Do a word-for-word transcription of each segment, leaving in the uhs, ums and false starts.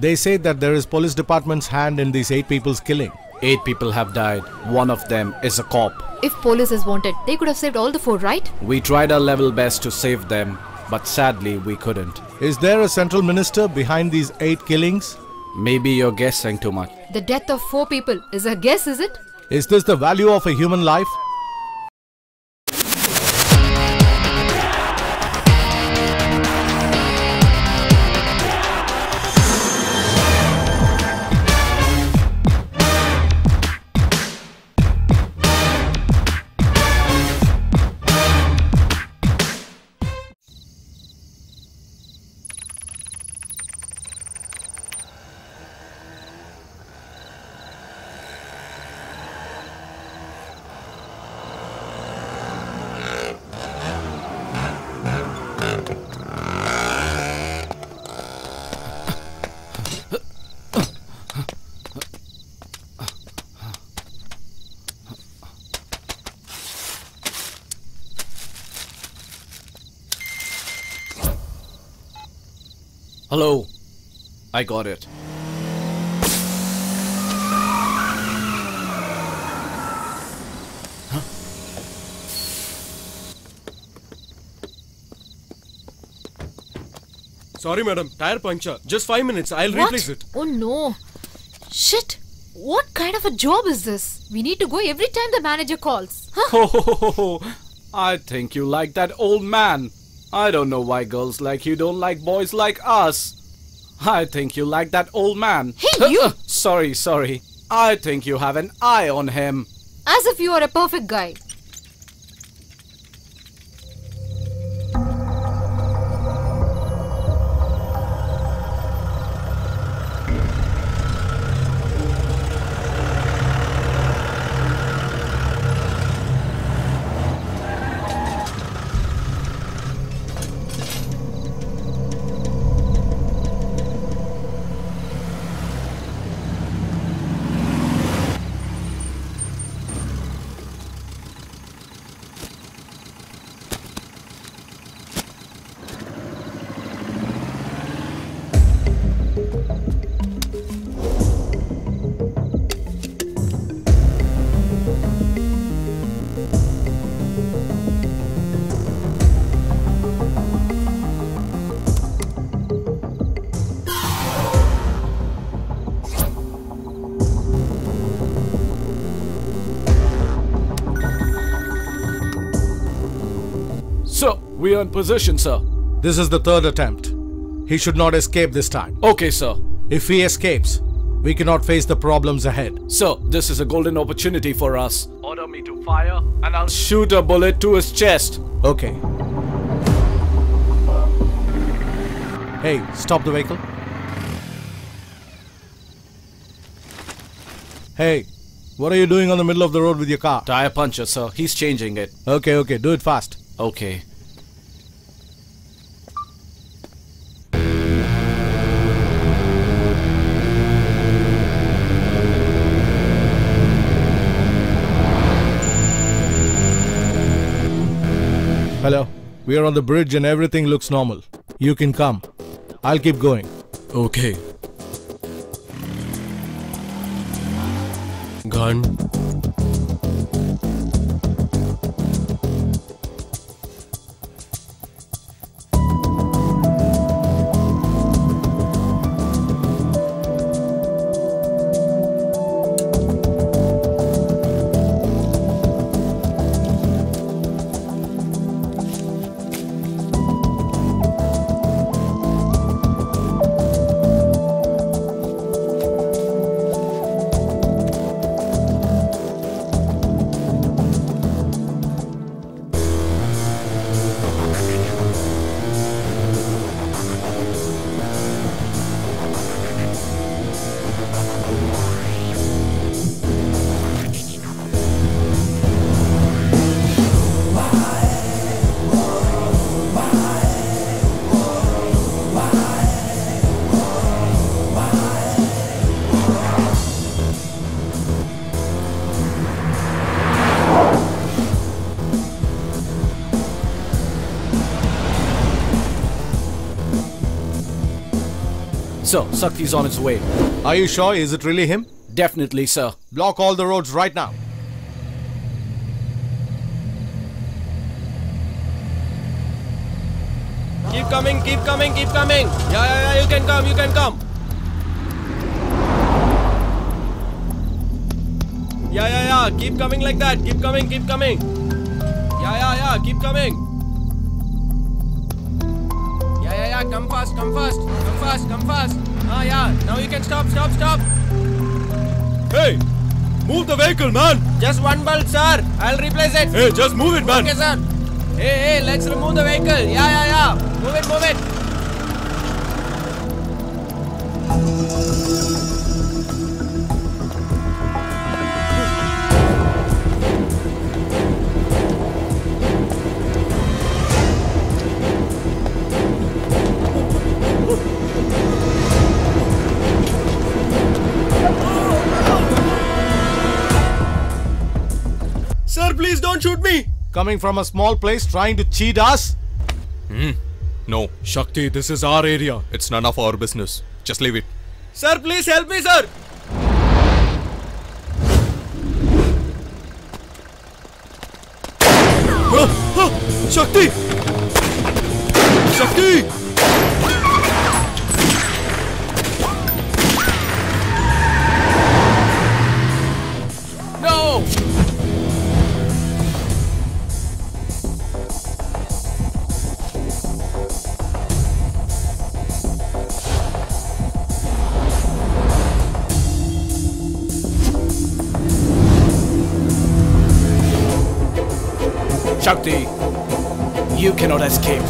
They say that there is police department's hand in these eight people's killing. Eight people have died. One of them is a cop. If police is wanted, they could have saved all the four, right? We tried our level best to save them, but sadly we couldn't. Is there a central minister behind these eight killings? Maybe you're guessing too much. The death of four people is a guess, is it? Is this the value of a human life? Hello, I got it. Huh? Sorry madam, tire puncture. Just five minutes, I'll what? replace it. Oh no. Shit, what kind of a job is this? We need to go every time the manager calls. Huh? Ho, ho, ho, ho. I think you like that old man. I don't know why girls like you don't like boys like us. I think you like that old man. Hey, you! Sorry, sorry. I think you have an eye on him. As if you are a perfect guy. We are in position, sir. This is the third attempt. He should not escape this time. Okay, sir. If he escapes, we cannot face the problems ahead. Sir, this is a golden opportunity for us. Order me to fire and I'll shoot a bullet to his chest. Okay. Hey, stop the vehicle. Hey, what are you doing on the middle of the road with your car? Tire puncture, sir. He's changing it. Okay, okay. Do it fast. Okay. Hello, we are on the bridge and everything looks normal. You can come. I'll keep going. Okay. Gun. Sir, Shakti's on his way. Are you sure? Is it really him? Definitely, sir. Block all the roads right now. Keep coming, keep coming, keep coming. Yeah, yeah, yeah, you can come, you can come. Yeah, yeah, yeah, keep coming like that. Keep coming, keep coming. Yeah, yeah, yeah, keep coming. Yeah, yeah, yeah, come fast, come fast. Come fast, come fast. Ah, yeah, now you can stop, stop, stop. Hey, move the vehicle, man. Just one bulb, sir. I'll replace it. Hey, just move it, man. Okay, sir. Hey, hey, let's remove the vehicle. Yeah, yeah, yeah. Move it, move it. Please don't shoot me! Coming from a small place trying to cheat us? Hmm. No. Shakti, this is our area. It's none of our business. Just leave it. Sir, please help me, sir! Ah, ah, Shakti! Shakti! Shakti, you cannot escape.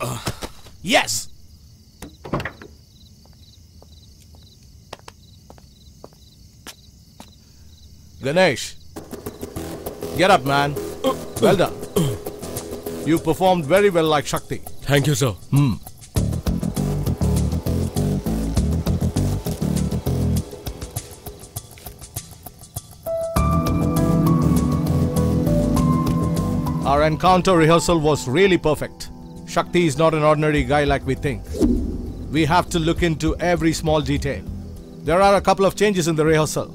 Uh, yes! Ganesh, get up, man. Well done. You performed very well like Shakti. Thank you, sir. Hmm. Our encounter rehearsal was really perfect. Shakti is not an ordinary guy like we think. We have to look into every small detail. There are a couple of changes in the rehearsal.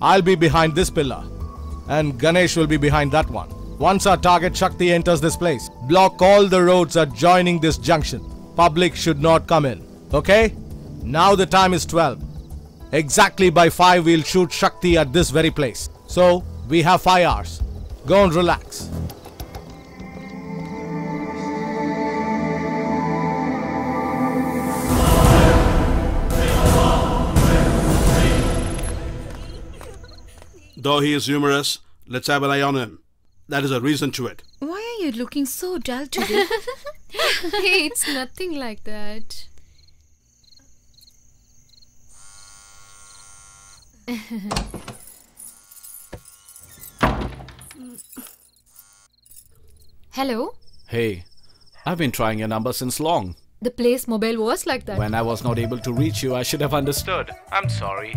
I'll be behind this pillar and Ganesh will be behind that one. Once our target Shakti enters this place, block all the roads adjoining this junction. Public should not come in. Okay? Now the time is twelve. Exactly by five we'll shoot Shakti at this very place. So we have five hours. Go and relax. Though he is humorous, let's have an eye on him. That is a reason to it. Why are you looking so dull today? Hey, it's nothing like that. Hello? Hey, I've been trying your number since long. The place mobile was like that. When I was not able to reach you, I should have understood. I'm sorry.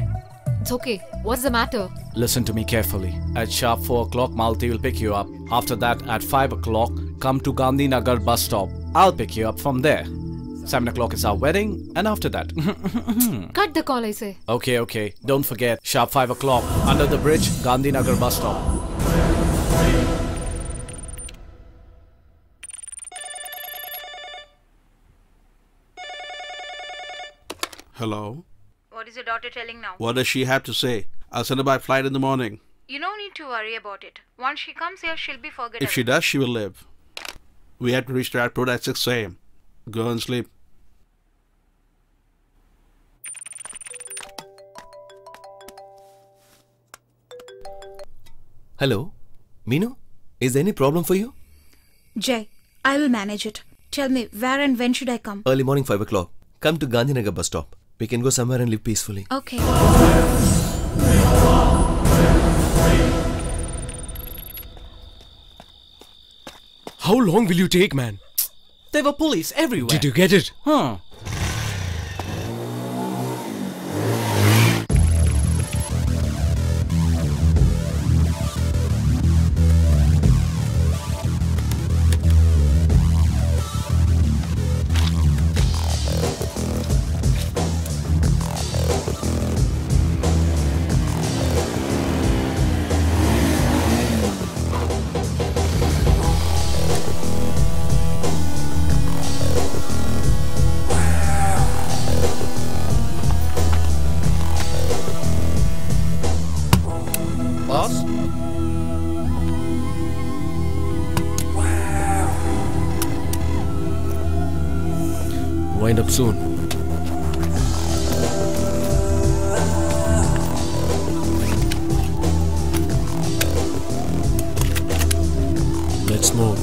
It's okay. What's the matter? Listen to me carefully. At sharp four o'clock, Malti will pick you up. After that, at five o'clock, come to Gandhinagar bus stop. I'll pick you up from there. seven o'clock is our wedding, and after that... Cut the call, I say. Okay, okay. Don't forget, sharp five o'clock, under the bridge, Gandhinagar bus stop. Hello? What is your daughter telling now? What does she have to say? I'll send her by flight in the morning. You no need to worry about it. Once she comes here, she'll be forgotten. If she does, she will live. We have to reach the airport at six A M Go and sleep. Hello? Meenu? Is there any problem for you? Jay, I will manage it. Tell me, where and when should I come? Early morning five o'clock. Come to Gandhinagar bus stop. We can go somewhere and live peacefully. Okay. How long will you take, man? There were police everywhere. Did you get it? Huh. Wind up soon. Let's move.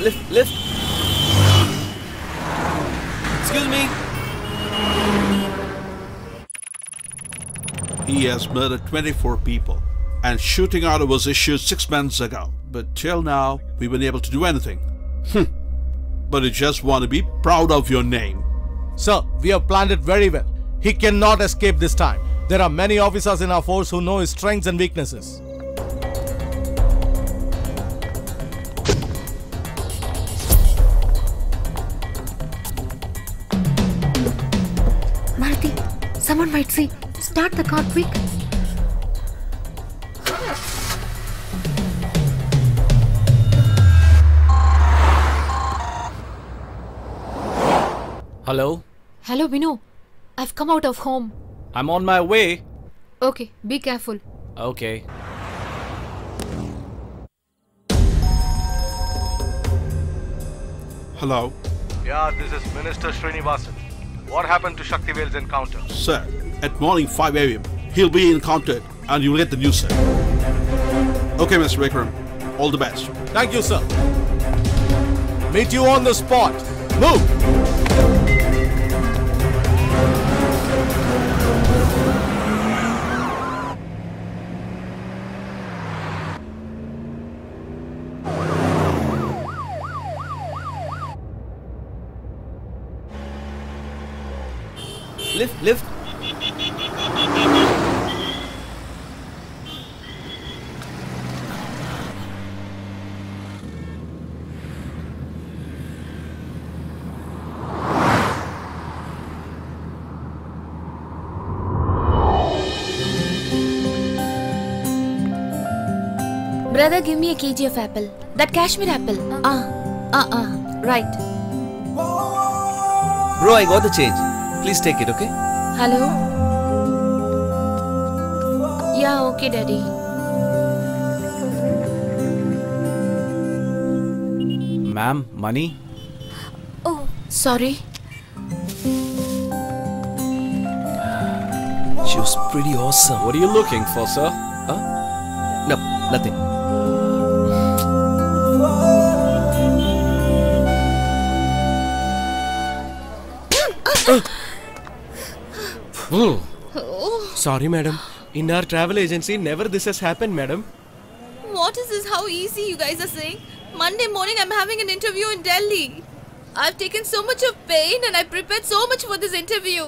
Lift, lift. Excuse me. He has murdered twenty-four people, and shooting order was issued six months ago. But till now, we weren't able to do anything. Hm. But you just want to be proud of your name. Sir, we have planned it very well. He cannot escape this time. There are many officers in our force who know his strengths and weaknesses. Someone might see. Start the car quick. Hello? Hello, Vinu. I've come out of home. I'm on my way. Okay, be careful. Okay. Hello? Yeah, this is Minister Srinivasan. What happened to Shaktivel's encounter? Sir, at morning five A M, he'll be encountered and you'll get the news, sir. Okay, Mister Vikram. All the best. Thank you, sir. Meet you on the spot. Move! Lift, lift. Brother, give me a kg of apple. That Kashmir apple. Ah, ah, ah. Right. Bro, I got the change. Please take it, okay? Hello? Yeah, okay, Daddy. Ma'am, money? Oh, sorry. She was pretty awesome. What are you looking for, sir? Huh? No, nothing. uh. Oh. Oh. Sorry, madam. In our travel agency, never this has happened, madam. What is this? How easy you guys are saying? Monday morning, I'm having an interview in Delhi. I've taken so much of pain and I prepared so much for this interview.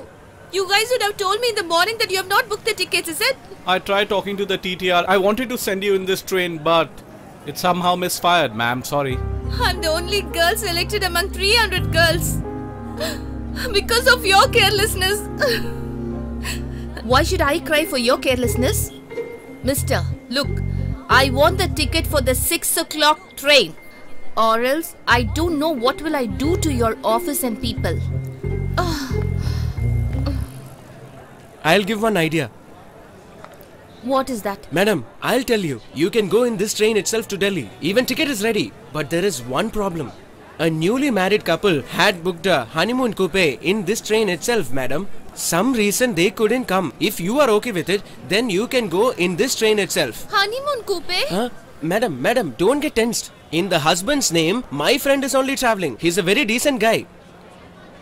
You guys would have told me in the morning that you have not booked the tickets, is it? I tried talking to the T T R. I wanted to send you in this train, but it somehow misfired, ma'am. Sorry. I'm the only girl selected among three hundred girls. Because of your carelessness. Why should I cry for your carelessness? Mister, look, I want the ticket for the six o'clock train. Or else, I don't know what will I do to your office and people. I'll give one idea. What is that? Madam, I'll tell you. You can go in this train itself to Delhi. Even ticket is ready. But there is one problem. A newly married couple had booked a honeymoon coupe in this train itself, madam. Some reason they couldn't come. If you are okay with it, then you can go in this train itself. Honeymoon coupe? Huh? Madam, madam, don't get tensed. In the husband's name, my friend is only travelling. He's a very decent guy.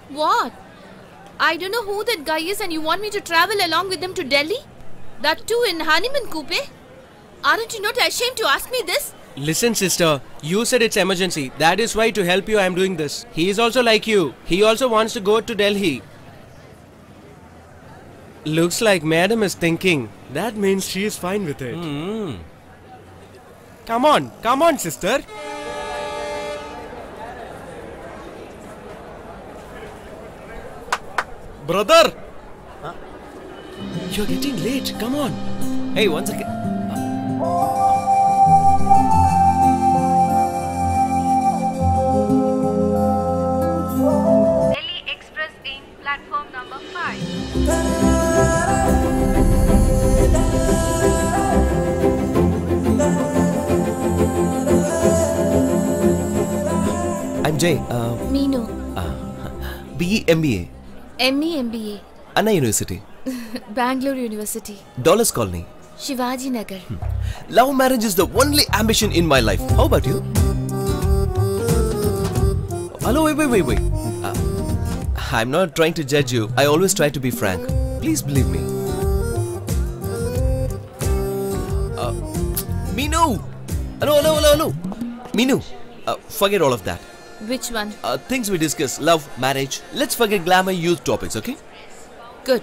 What? I don't know who that guy is and you want me to travel along with him to Delhi? That too in honeymoon coupe? Aren't you not ashamed to ask me this? Listen, sister, you said it's emergency. That is why, to help you, I am doing this. He is also like you. He also wants to go to Delhi. Looks like madam is thinking. That means she is fine with it. Mm. Come on, come on, sister. Brother! Huh? You're getting late, come on. Hey, one second. Huh? I'm Jay. Uh, Meenu. Uh, B E M B A M E M B A Anna University. Bangalore University. Dollars Colony. Shivaji Nagar. Hmm. Love marriage is the only ambition in my life. How about you? Hello, wait, wait, wait, wait. Uh, I'm not trying to judge you. I always try to be frank. Please believe me. Uh, Meenu! Hello, hello, hello, hello. Meenu, uh, forget all of that. Which one? Uh, things we discuss, love, marriage. Let's forget glamour youth topics, okay? Good.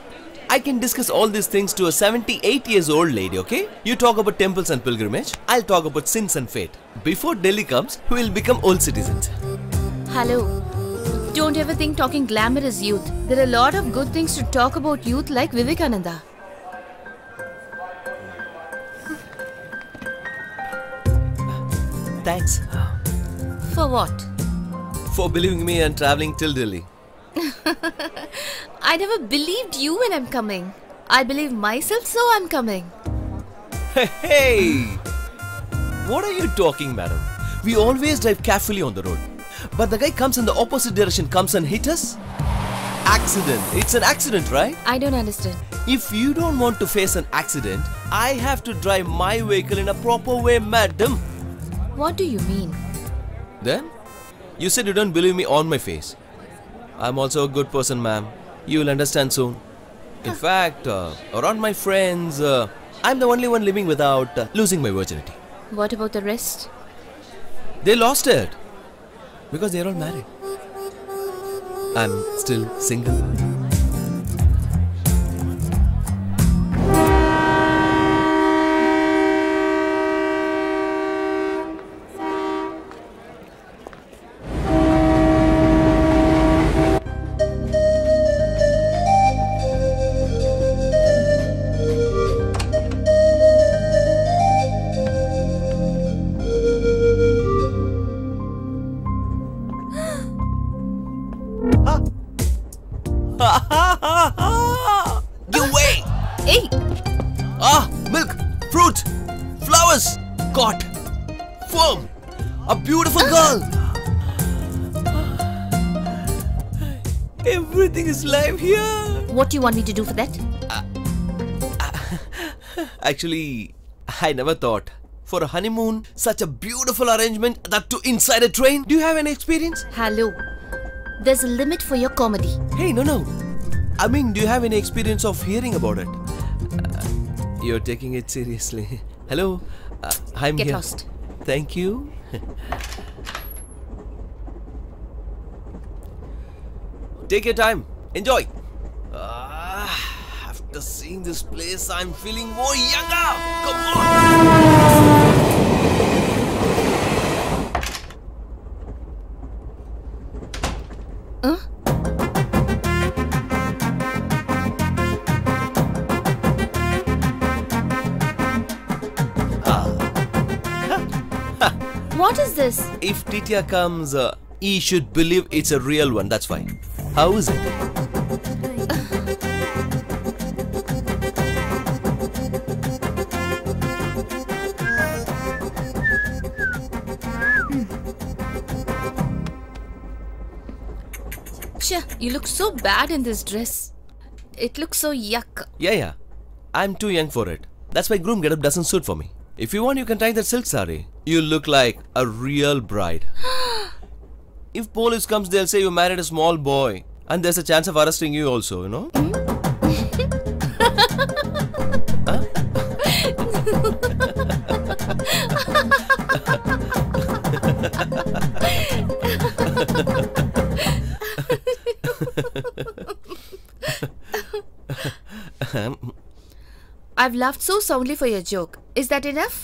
I can discuss all these things to a seventy-eight years old lady, okay? You talk about temples and pilgrimage. I'll talk about sins and fate. Before Delhi comes, we will become old citizens. Hello. Don't ever think talking glamour is youth. There are a lot of good things to talk about youth, like Vivekananda. Thanks. For what? For believing me and traveling till Delhi. I never believed you when I'm coming. I believe myself, so I'm coming. Hey, hey! What are you talking, madam? We always drive carefully on the road. But the guy comes in the opposite direction, comes and hits us? Accident. It's an accident, right? I don't understand. If you don't want to face an accident, I have to drive my vehicle in a proper way, madam. What do you mean? Then? You said you don't believe me on my face. I'm also a good person, ma'am. You'll understand soon. In fact, uh, around my friends, uh, I'm the only one living without uh, losing my virginity. What about the rest? They lost it. Because they're all married. I'm still single. What do you want me to do for that? Uh, uh, actually, I never thought. For a honeymoon, such a beautiful arrangement, that too inside a train. Do you have any experience? Hello. There's a limit for your comedy. Hey, no, no. I mean, do you have any experience of hearing about it? Uh, you're taking it seriously. Hello. Uh, I'm Get here. Get lost. Thank you. Take your time. Enjoy. Uh, after seeing this place, I'm feeling more younger. Come on. Huh? Uh. What is this? If T T R comes, uh, he should believe it's a real one. That's fine. How is it? You look so bad in this dress. It looks so yuck. Yeah, yeah. I'm too young for it. That's why groom getup doesn't suit for me. If you want, you can try that silk sari. You look like a real bride. If police comes, they'll say you married a small boy. And there's a chance of arresting you also, you know? Hmm? Huh? I've laughed so soundly for your joke. Is that enough?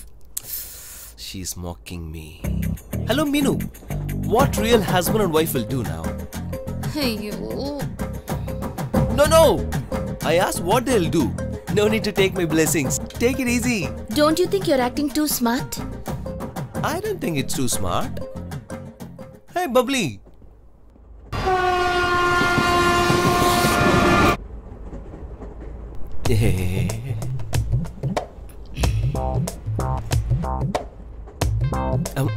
She's mocking me. Hello, Meenu. What real husband and wife will do now? You. No, no. I asked what they'll do. No need to take my blessings. Take it easy. Don't you think you're acting too smart? I don't think it's too smart. Hey, bubbly. Hey. Um,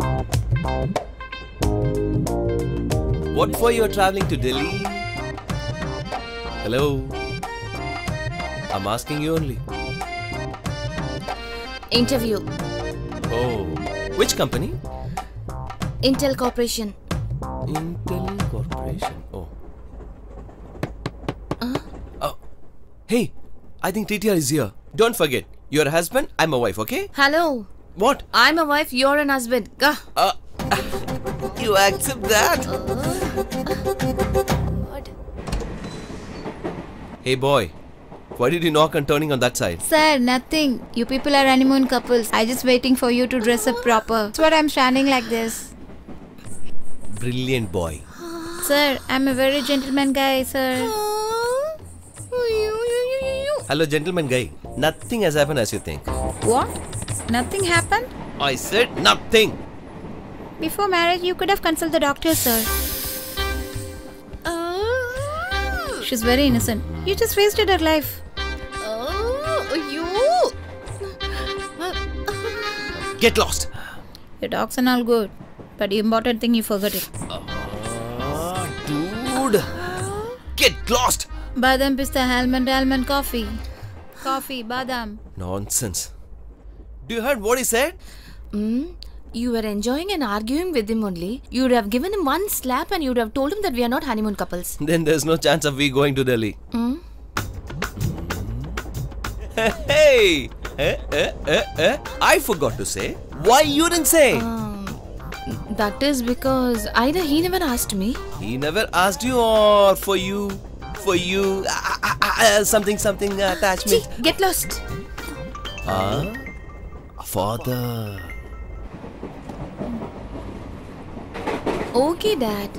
what for you're traveling to Delhi? Hello? I'm asking you only. Interview. Oh. Which company? Intel Corporation. Intel Corporation. Oh. Uh? Oh. Hey, I think T T R is here. Don't forget, you're a husband, I'm a wife, okay? Hello. What? I'm a wife, you're an husband. Gah. Uh, you accept that? Oh. God. Hey boy. Why did you knock and turning on that side? Sir, nothing. You people are honeymoon couples. I just waiting for you to dress up proper. That's what I'm standing like this. Brilliant boy. Sir, I'm a very gentleman guy, sir. Hello, gentleman guy. Nothing has happened as you think. What? Nothing happened? I said nothing. Before marriage, you could have consulted the doctor, sir. Uh, She's very innocent. You just wasted her life. Get lost. Your dogs and all good, but the important thing you forgot it. Uh, dude, get lost. Badam pista, almond, almond coffee, coffee, badam. Nonsense. Do you heard what he said? Hmm. You were enjoying and arguing with him only. You would have given him one slap and you would have told him that we are not honeymoon couples. Then there's no chance of we going to Delhi. Hmm. Hey. Eh, eh, eh, eh. I forgot to say. Why you didn't say? Um, that is because either he never asked me. He never asked you, or for you, for you, uh, uh, uh, something, something uh, attachment. Gee, get lost. Huh? Father. Okay, Dad.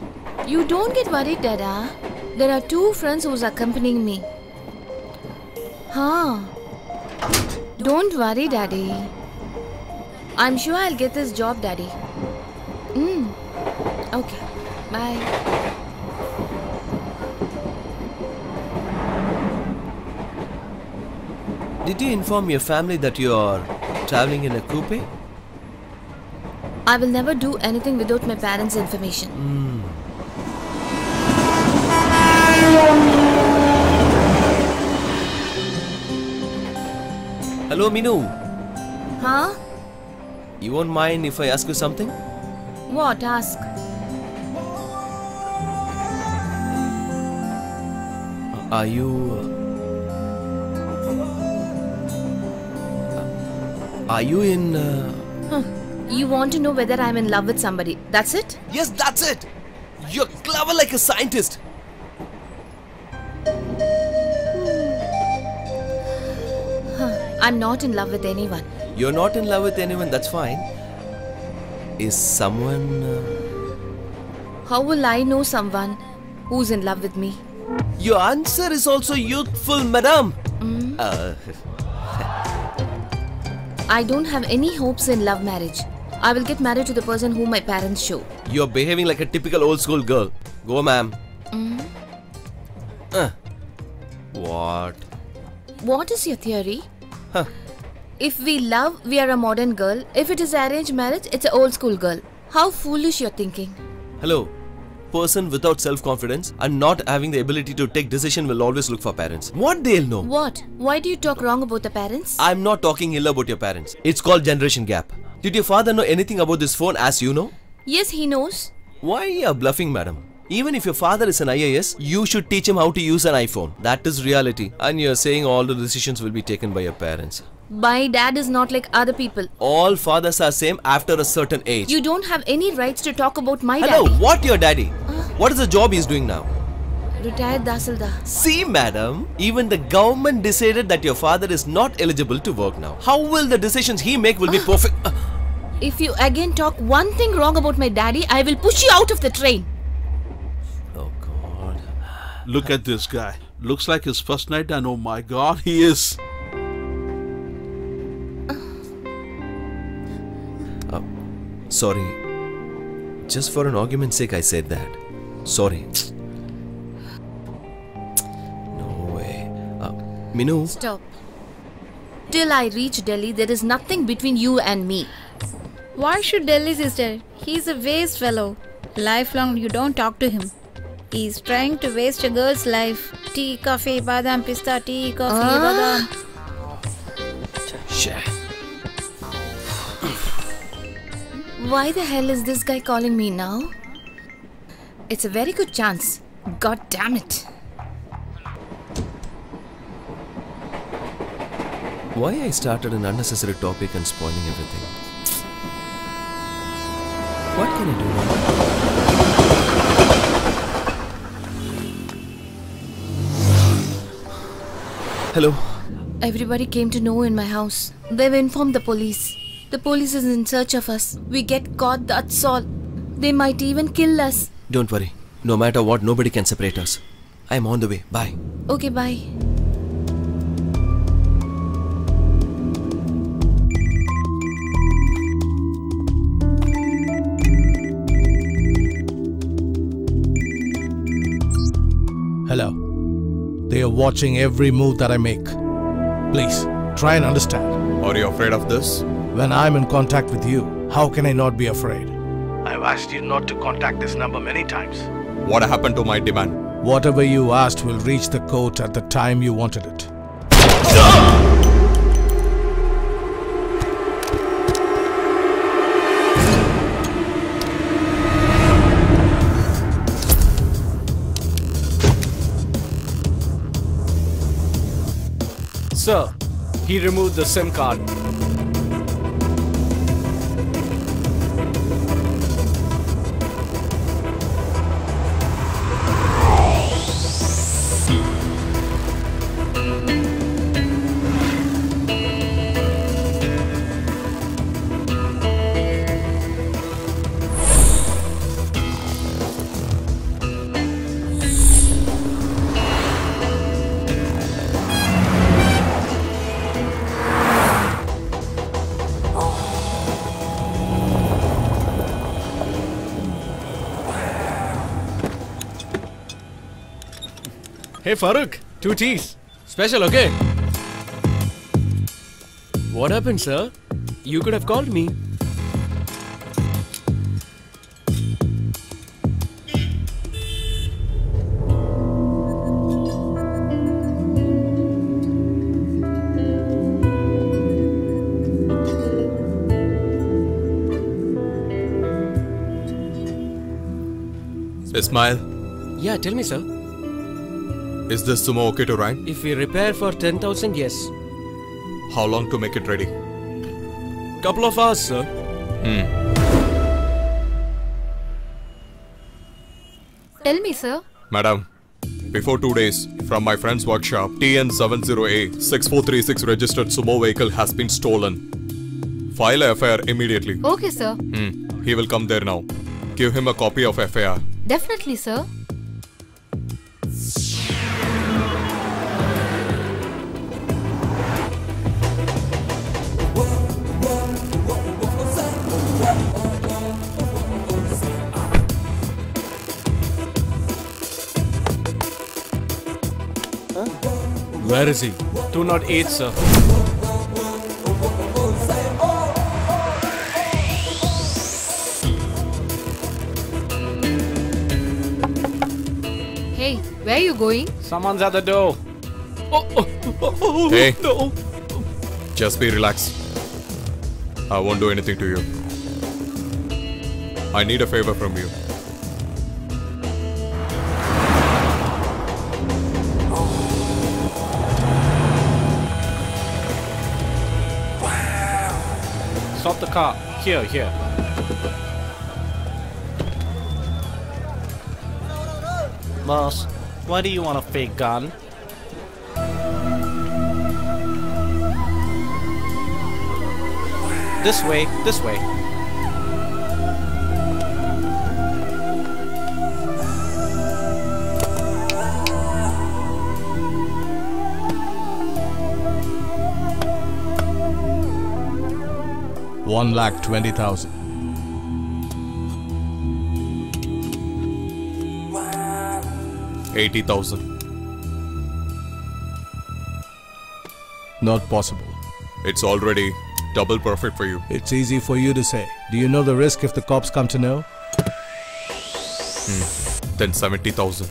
You don't get worried, Dada. There are two friends who's accompanying me. Huh? Don't worry, Daddy. I'm sure I'll get this job, Daddy. Mm. Okay. Bye. Did you inform your family that you're traveling in a coupe? I will never do anything without my parents' information. Mm. Hello, Meenu. Huh? You won't mind if I ask you something? What? Ask. Are you... Are you in... Uh... Huh. You want to know whether I'm in love with somebody. That's it? Yes, that's it. You're clever like a scientist. I'm not in love with anyone. You're not in love with anyone, that's fine. Is someone... Uh... How will I know someone who's in love with me? Your answer is also youthful, madam. Mm. Uh... I don't have any hopes in love marriage. I will get married to the person whom my parents show. You're behaving like a typical old school girl. Go, ma'am. Mm. Uh. What? What is your theory? Huh. If we love, we are a modern girl. If it is arranged marriage, it's an old school girl. How foolish you're thinking. Hello. Person without self-confidence and not having the ability to take decision will always look for parents. What they'll know? What? Why do you talk wrong about the parents? I'm not talking ill about your parents. It's called generation gap. Did your father know anything about this phone as you know? Yes, he knows. Why you are bluffing, madam? Even if your father is an I A S, you should teach him how to use an iPhone. That is reality. And you're saying all the decisions will be taken by your parents. My dad is not like other people. All fathers are same after a certain age. You don't have any rights to talk about my daddy. Hello, what your daddy? Uh, what is the job he's doing now? retired Dasildar. See, madam, even the government decided that your father is not eligible to work now. How will the decisions he make will uh, be perfect? Uh. If you again talk one thing wrong about my daddy, I will push you out of the train. Oh, God. Look at this guy. Looks like his first night and oh my God, he is. Uh, sorry. Just for an argument's sake, I said that. Sorry. No way. Uh, Meenu. Stop. Till I reach Delhi, there is nothing between you and me. Why should Delhi, sister? He's a waste fellow. Lifelong, you don't talk to him. He's trying to waste a girl's life. Tea, coffee, badam, pista, tea, coffee, ah. badam. Shit. Why the hell is this guy calling me now? It's a very good chance. God damn it. Why I started an unnecessary topic and spoiling everything? What can I do now? Hello. Everybody came to know in my house. They've informed the police. The police is in search of us. We get caught, that's all. They might even kill us. Don't worry. No matter what, nobody can separate us. I'm on the way. Bye. Okay, bye. Hello. They are watching every move that I make. Please, try and understand. Are you afraid of this? When I'm in contact with you, how can I not be afraid? I've asked you not to contact this number many times. What happened to my demand? Whatever you asked will reach the court at the time you wanted it. Sir, he removed the SIM card. Hey Farooq, two teas. Special, okay? What happened, sir? You could have called me. A smile? Yeah, tell me, sir. Is this sumo okay to ride? If we repair for ten thousand, yes. How long to make it ready? Couple of hours, sir. Hmm. Tell me, sir. Madam, before two days, from my friend's workshop, T N seven zero A six four three six registered sumo vehicle has been stolen. File a F I R immediately. Okay, sir. Hmm. He will come there now. Give him a copy of F I R. Definitely, sir. Where is he? two oh eight, sir. Hey, where are you going? Someone's at the door. Oh, oh, oh, oh, hey, no. Just be relaxed. I won't do anything to you. I need a favor from you. Stop the car. Here, here. Boss, Why do you want a fake gun? This way, this way. One lakh twenty thousand. Eighty thousand. Not possible. It's already double perfect for you. It's easy for you to say. Do you know the risk if the cops come to know? Hmm. Then seventy thousand.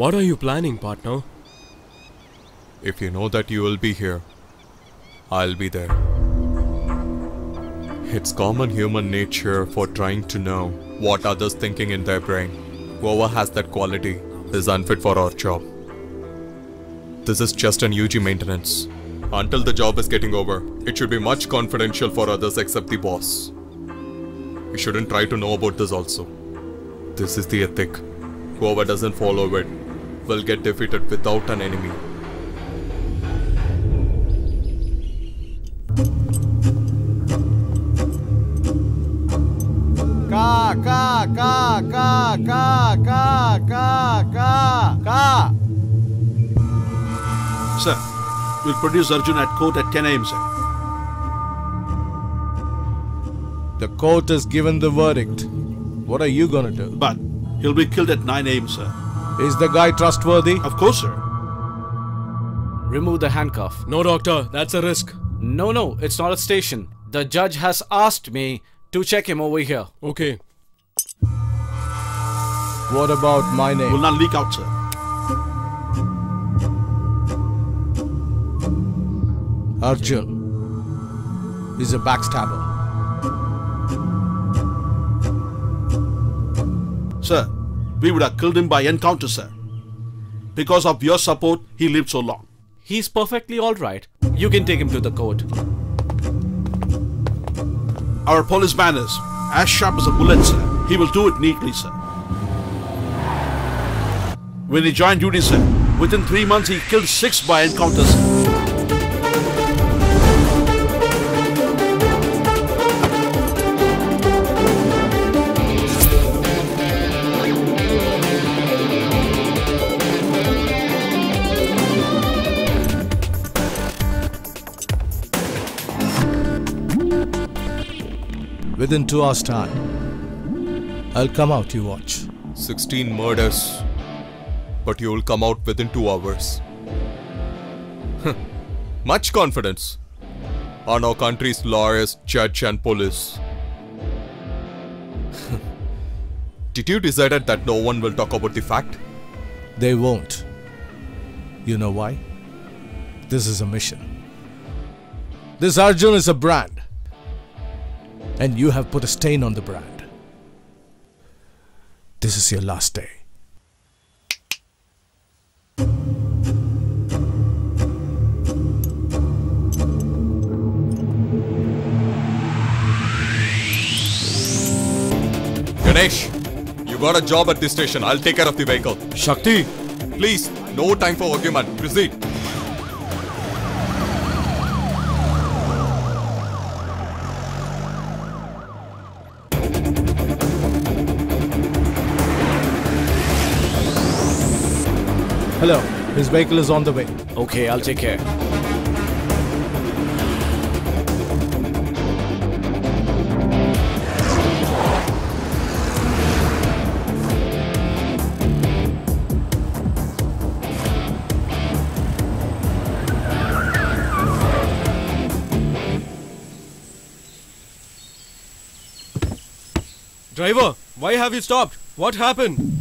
What are you planning, partner? If you know that you will be here, I'll be there. It's common human nature for trying to know what others thinking in their brain. Whoever has that quality is unfit for our job. This is just an U G maintenance. Until the job is getting over, it should be much confidential for others except the boss. You shouldn't try to know about this also. This is the ethic. Whoever doesn't follow it will get defeated without an enemy. Ka ka ka ka ka ka ka ka ka. Sir, we'll produce Arjun at court at ten A M sir. The court has given the verdict. What are you gonna do? But he'll be killed at nine A M sir. Is the guy trustworthy? Of course, sir. Remove the handcuff. No, doctor. That's a risk. No, no. It's not a station. The judge has asked me to check him over here. Okay. What about my name? Will not leak out, sir. Arjun is a backstabber. Sir, we would have killed him by encounter, sir. Because of your support, he lived so long. He's perfectly alright. You can take him to the court. Our policeman is as sharp as a bullet, sir. He will do it neatly, sir. When he joined duty, sir, within three months he killed six by encounter, sir. Within two hours' time, I'll come out, you watch. sixteen murders. But you'll come out within two hours. Much confidence on our country's lawyers, judge and police. Did you decide that no one will talk about the fact? They won't. You know why? This is a mission. This Arjun is a brand. And you have put a stain on the brand. This is your last day. Ganesh, you got a job at this station. I'll take care of the vehicle. Shakti! Please, no time for argument. Proceed. Hello, his vehicle is on the way. Okay, I'll take care. Driver, why have you stopped? What happened?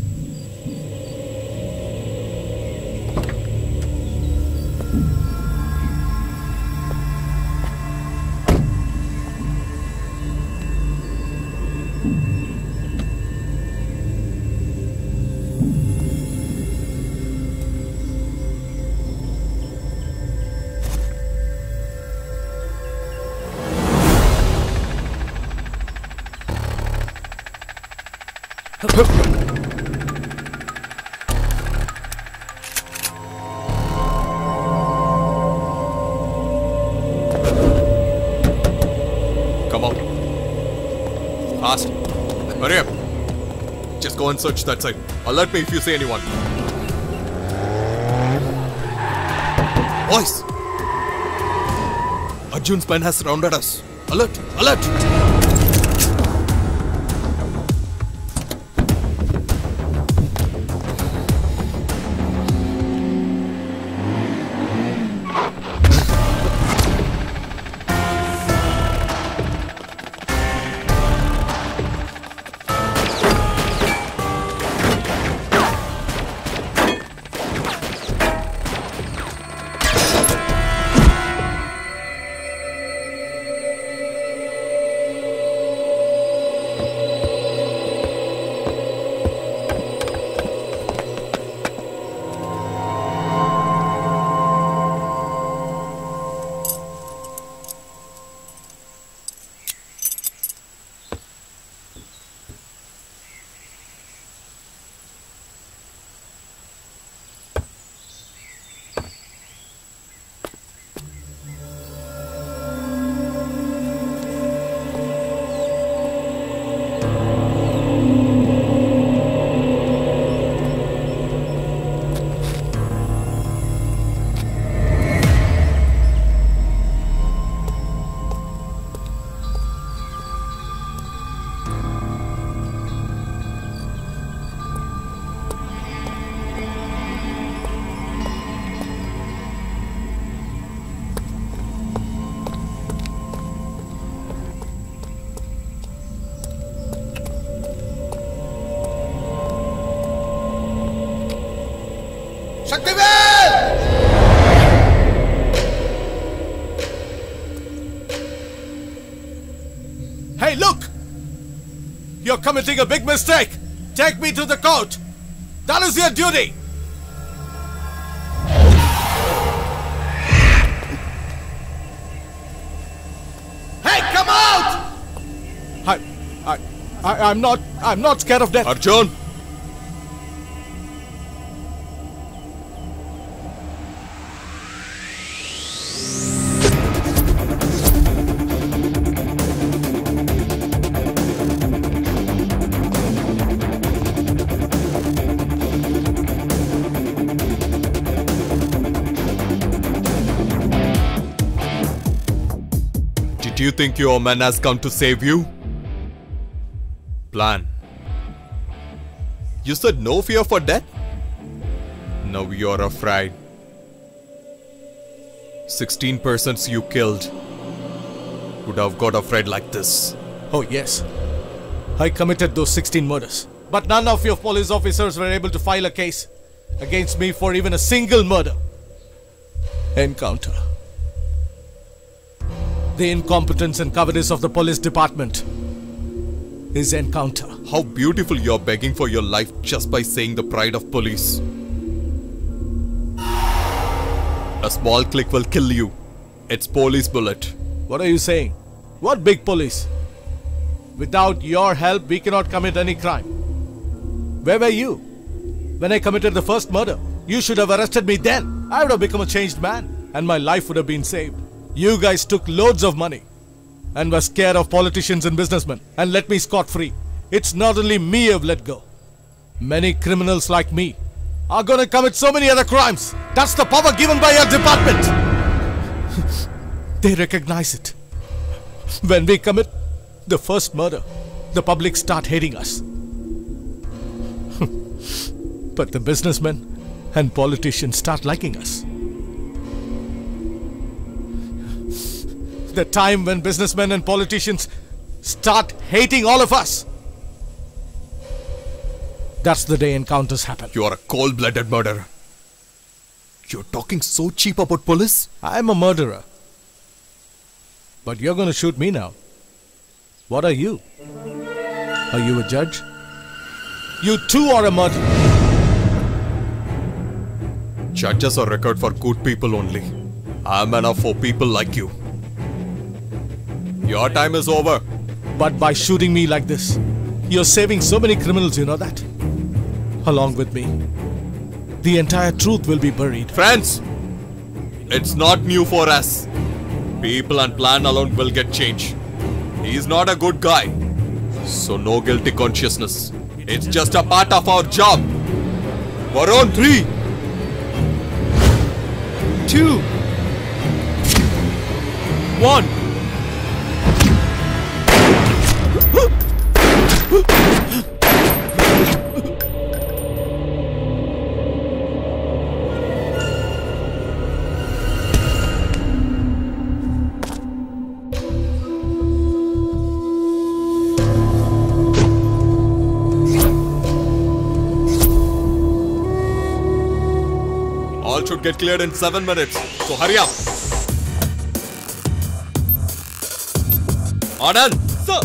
And search that side. Alert me if you see anyone. Boys! Arjun's men has surrounded us. Alert! Alert! You're committing a big mistake. Take me to the court. That is your duty. Hey, come out! I, I, I, I'm not, I'm not scared of death. Arjun. Do you think your man has come to save you? plan. You said no fear for death? Now you're afraid. sixteen persons you killed would have got afraid like this. Oh yes. I committed those sixteen murders. But none of your police officers were able to file a case against me for even a single murder. Encounter. The incompetence and cowardice of the police department is encounter. How beautiful you're begging for your life just by saying the pride of police. A small click will kill you. It's police bullet. What are you saying? What big police? Without your help, we cannot commit any crime. Where were you when I committed the first murder? You should have arrested me then. I would have become a changed man and my life would have been saved. You guys took loads of money and were scared of politicians and businessmen and let me scot-free. It's not only me you've let go. Many criminals like me are going to commit so many other crimes. That's the power given by your department. They recognize it. When we commit the first murder, the public start hating us. But the businessmen and politicians start liking us. The time when businessmen and politicians start hating all of us, that's the day encounters happen. You are a cold-blooded murderer. You're talking so cheap about police? I'm a murderer. But you're going to shoot me now. What are you? Are you a judge? You too are a murderer. Judges are record for good people only. I'm enough for people like you. Your time is over. But by shooting me like this, you're saving so many criminals, you know that? Along with me, the entire truth will be buried. Friends, it's not new for us. People and plan alone will get changed. He's not a good guy. So no guilty consciousness. It's just a part of our job. We're on three. Two. One. Should get cleared in seven minutes, so hurry up. Anand, sir.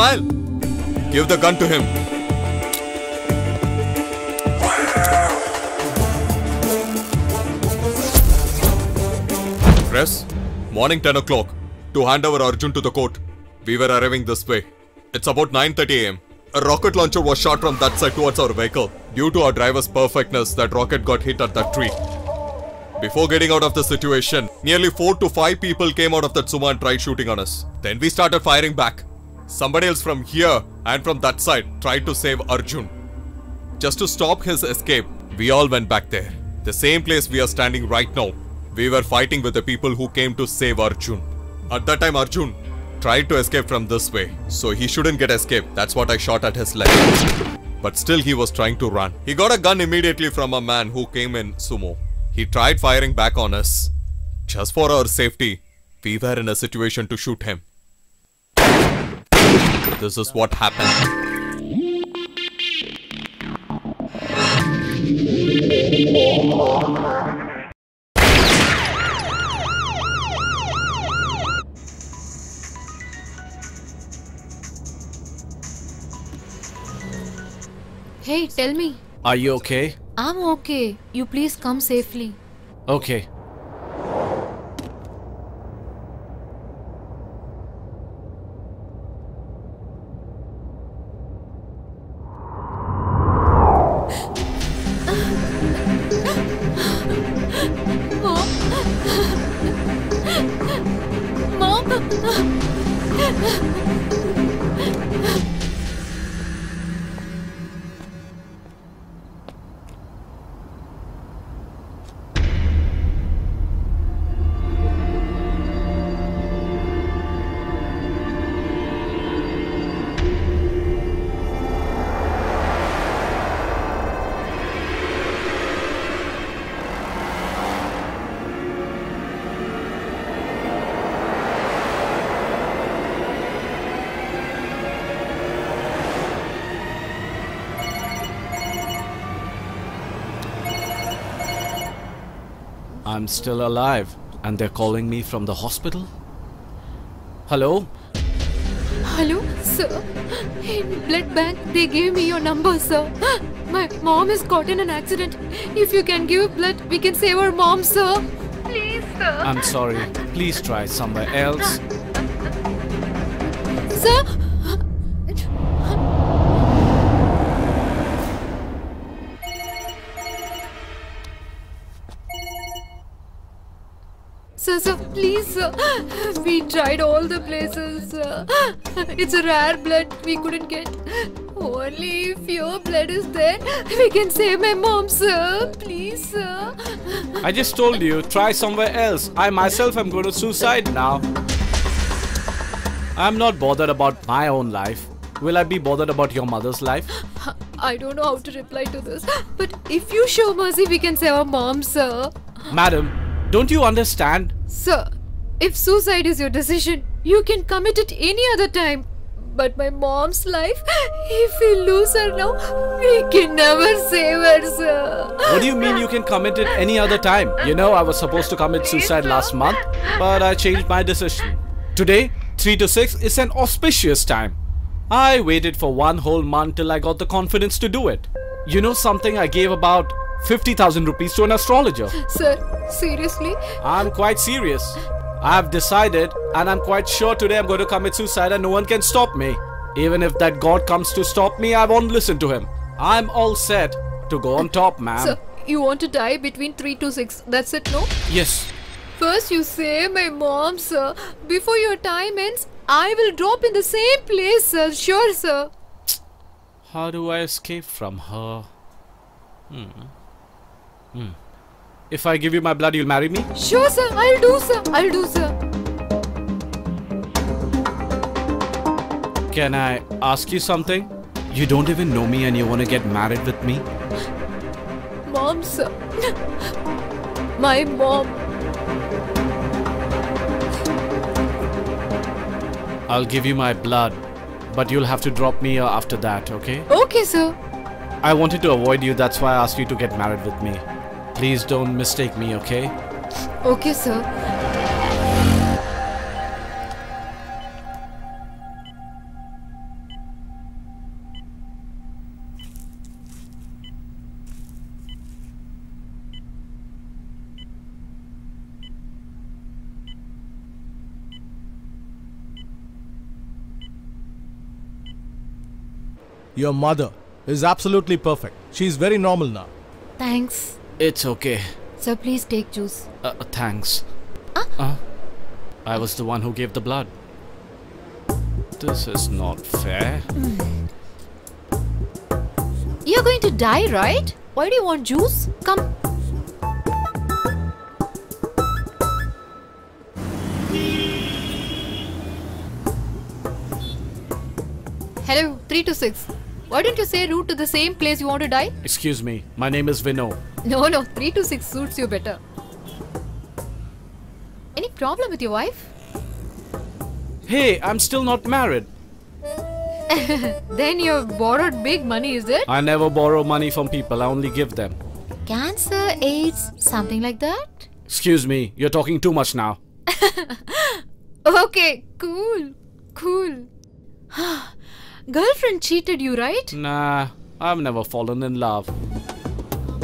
Smile. Give the gun to him. Press. Morning ten o'clock. To hand over Arjun to the court. We were arriving this way. It's about nine thirty a m A rocket launcher was shot from that side towards our vehicle. Due to our driver's perfectness, that rocket got hit at that tree. Before getting out of the situation, nearly four to five people came out of that Suma and tried shooting on us. Then we started firing back. Somebody else from here and from that side tried to save Arjun. Just to stop his escape, we all went back there. The same place we are standing right now. We were fighting with the people who came to save Arjun. At that time, Arjun tried to escape from this way. So he shouldn't get escaped. That's what I shot at his leg. But still he was trying to run. He got a gun immediately from a man who came in sumo. He tried firing back on us. Just for our safety, we were in a situation to shoot him. This is what happened. Hey, tell me. Are you okay? I'm okay. You please come safely. Okay. I'm still alive, and they're calling me from the hospital? Hello? Hello, sir. In blood bank, they gave me your number, sir. My mom has got in an accident. If you can give blood, we can save our mom, sir. Please, sir. I'm sorry. Please try somewhere else. Sir? Sir, please, sir. We tried all the places, sir. It's a rare blood we couldn't get. Only if your blood is there, we can save my mom, sir. Please, sir. I just told you, try somewhere else. I myself am going to suicide now. I'm not bothered about my own life. Will I be bothered about your mother's life? I don't know how to reply to this. But if you show mercy, we can save our mom, sir. Madam, don't you understand? Sir, if suicide is your decision, you can commit it any other time. But my mom's life, if we lose her now, we can never save her, sir. What do you mean you can commit it any other time? You know, I was supposed to commit suicide last month, but I changed my decision. Today, three to six is an auspicious time. I waited for one whole month till I got the confidence to do it. You know something, I gave about fifty thousand rupees to an astrologer. Sir, seriously? I'm quite serious. I've decided, and I'm quite sure today I'm going to commit suicide and no one can stop me. Even if that God comes to stop me, I won't listen to him. I'm all set to go on top, ma'am. Sir, you want to die between three to six, that's it, no? Yes. First you save my mom, sir. Before your time ends, I will drop in the same place, sir. Sure, sir. How do I escape from her? Hmm. Hmm. If I give you my blood, you'll marry me? Sure, sir. I'll do, sir. I'll do, sir. Can I ask you something? You don't even know me and you want to get married with me? Mom, sir. My mom. I'll give you my blood, but you'll have to drop me after that, okay? Okay, sir. I wanted to avoid you, that's why I asked you to get married with me. Please don't mistake me, okay? Okay, sir. Your mother is absolutely perfect. She's very normal now. Thanks. It's okay. Sir, please take juice. Uh, thanks. Uh? Uh, I was the one who gave the blood. This is not fair. Mm. You're going to die, right? Why do you want juice? Come. Hello, three to six. Why don't you say route to the same place you want to die? Excuse me, my name is Vinu. No, no, three to six suits you better. Any problem with your wife? Hey, I'm still not married. Then you've borrowed big money, is it? I never borrow money from people, I only give them. Cancer, AIDS, something like that? Excuse me, you're talking too much now. Okay, cool, cool. Girlfriend cheated you, right? Nah, I've never fallen in love.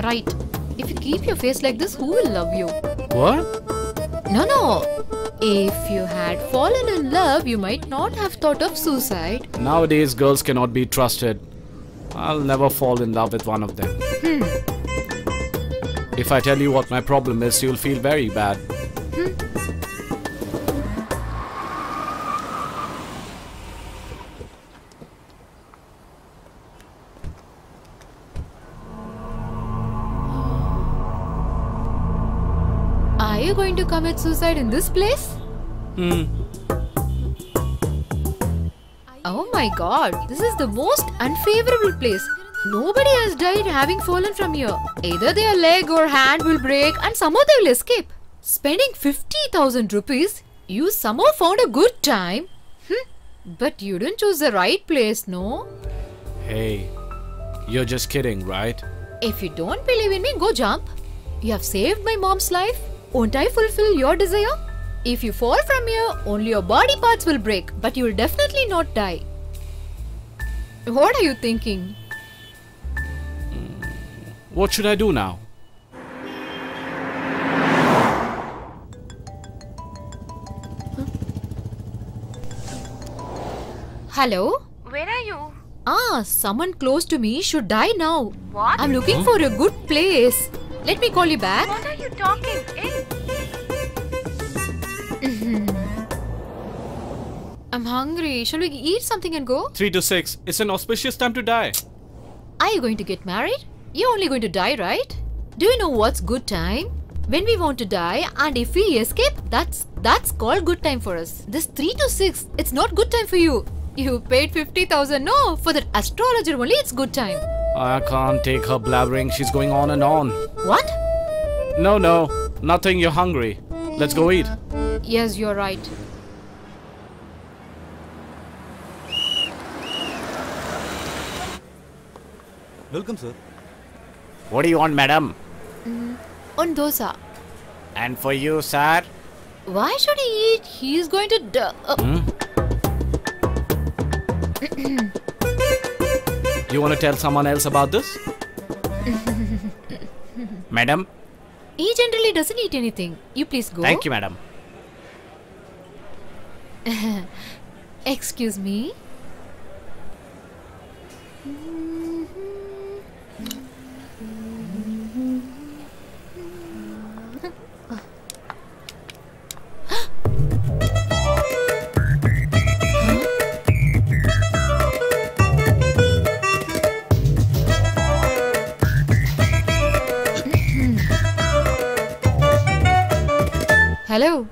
Right. If you keep your face like this, who will love you? What? No, no. If you had fallen in love, you might not have thought of suicide. Nowadays, girls cannot be trusted. I'll never fall in love with one of them. Hmm. If I tell you what my problem is, you'll feel very bad. Hmm. Going to commit suicide in this place? Hmm. Oh my god, this is the most unfavorable place. Nobody has died having fallen from here. Either their leg or hand will break and somehow they will escape. Spending fifty thousand rupees, you somehow found a good time. Hmm. But you didn't choose the right place, no? Hey, you're just kidding, right? If you don't believe in me, go jump. You have saved my mom's life. Won't I fulfill your desire? If you fall from here, only your body parts will break, but you will definitely not die. What are you thinking? What should I do now? Huh? Hello? Where are you? Ah, someone close to me should die now. What? I'm looking huh? for a good place. Let me call you back. What are you talking in? I'm hungry. Shall we eat something and go? three to six. It's an auspicious time to die. Are you going to get married? You're only going to die, right? Do you know what's good time? When we want to die and if we escape, that's that's called good time for us. This three to six, it's not good time for you. You paid fifty thousand. No, for that astrologer only it's good time. I can't take her blabbering. She's going on and on. What? No, no. Nothing. You're hungry. Let's go eat. Yes, you're right. Welcome, sir. What do you want, madam? Mm, one dosa. And for you, sir? Why should he eat? He's going to die. Oh. Hmm? You want to tell someone else about this? Madam? He generally doesn't eat anything. You please go. Thank you, madam. Excuse me. Hello?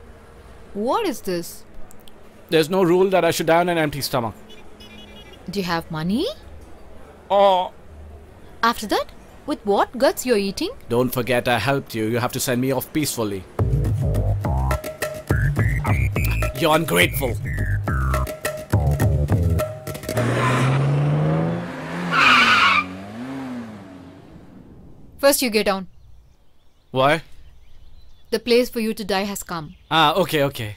What is this? There's no rule that I should die on an empty stomach. Do you have money? Oh. After that, with what guts you're eating? Don't forget I helped you. You have to send me off peacefully. You're ungrateful. First you get down. Why? The place for you to die has come. Ah, okay, okay.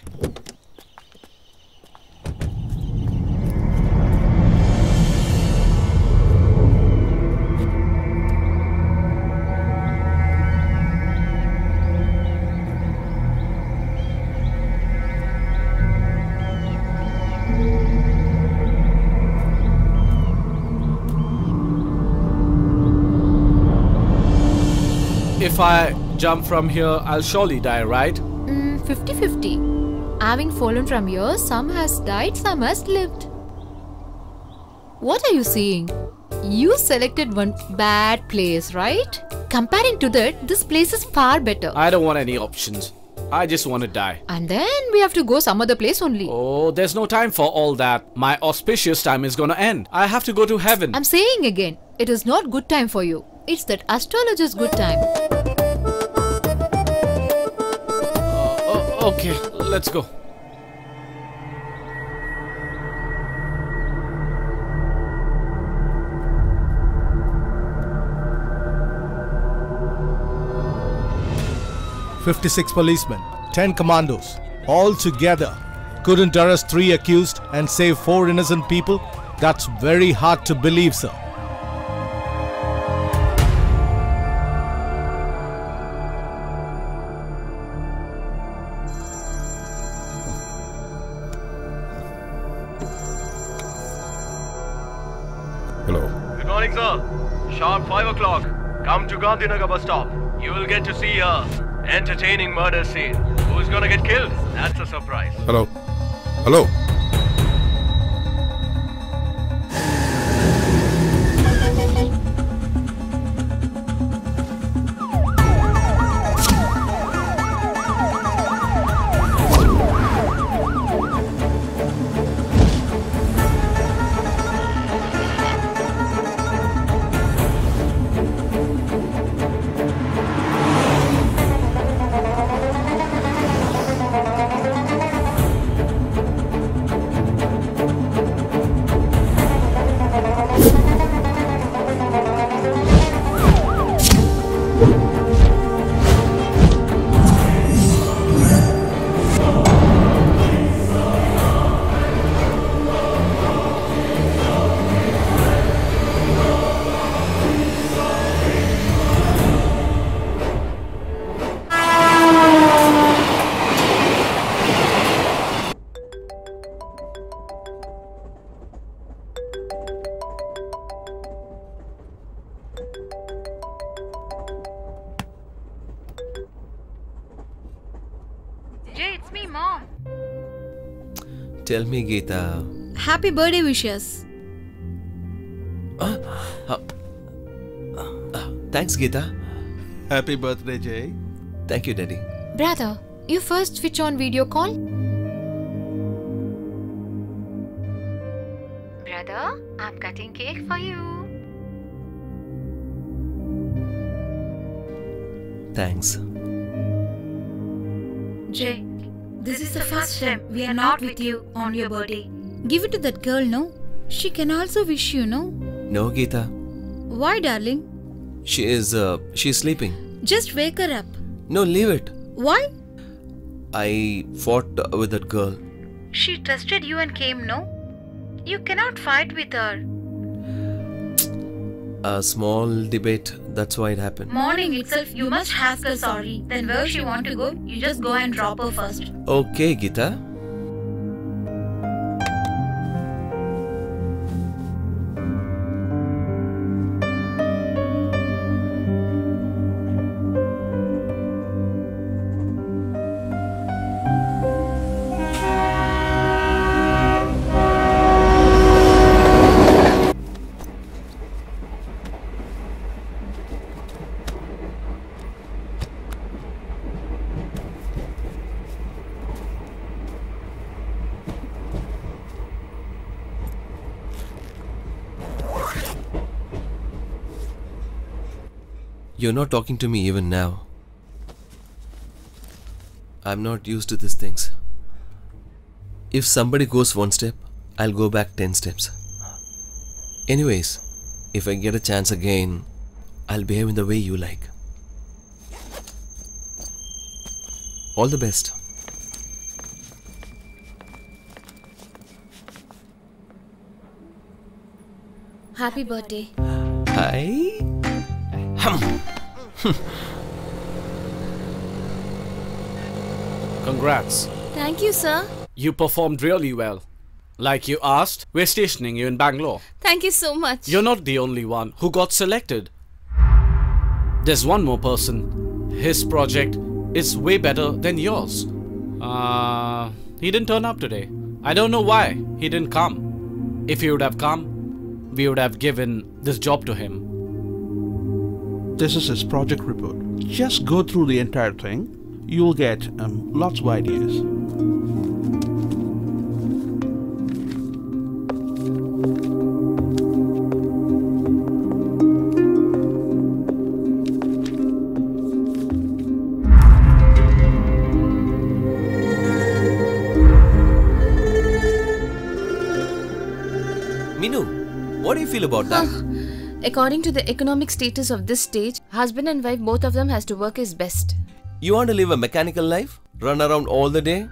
If I jump from here, I'll surely die, right? Mm, fifty fifty. Having fallen from here, some has died, some has lived. What are you seeing? You selected one bad place, right? Comparing to that, this place is far better. I don't want any options. I just want to die. And then we have to go some other place only. Oh, there's no time for all that. My auspicious time is gonna end. I have to go to heaven. I'm saying again, it is not good time for you. It's that astrologer's good time. Okay, let's go. fifty-six policemen, ten commandos, all together. Couldn't arrest three accused and save four innocent people? That's very hard to believe, sir. morning, sir. Sharp five o'clock. Come to Gandhinagar bus stop. You will get to see a entertaining murder scene. Who's gonna get killed? That's a surprise. Hello. Hello. Tell me, Gita. Happy birthday wishes. Uh, uh, uh, thanks, Gita. Happy birthday, Jay. Thank you, Daddy. Brother, you first switch on video call. Brother, I'm cutting cake for you. Thanks. Jay. This is the first time we are not with you on your birthday. Give it to that girl, no? She can also wish you, no? No, Gita. Why, darling? She is, uh, she is sleeping. Just wake her up. No, leave it. Why? I fought with that girl. She trusted you and came, no? You cannot fight with her. A small debate, that's why it happened. Morning itself, you must ask her sorry. Then where she want to go, you just go and drop her first. Okay, Gita. You're not talking to me even now. I'm not used to these things. If somebody goes one step, I'll go back ten steps. Anyways, if I get a chance again, I'll behave in the way you like. All the best. Happy birthday. Hi. Congrats. Thank you, sir. You performed really well. Like you asked, we're stationing you in Bangalore. Thank you so much. You're not the only one who got selected. There's one more person. His project is way better than yours. Uh, he didn't turn up today. I don't know why he didn't come. If he would have come, we would have given this job to him. This is his project report. Just go through the entire thing. You'll get um, lots of ideas. Meenu, what do you feel about that? Huh. According to the economic status of this stage, husband and wife, both of them has to work his best. You want to live a mechanical life? Run around all the day?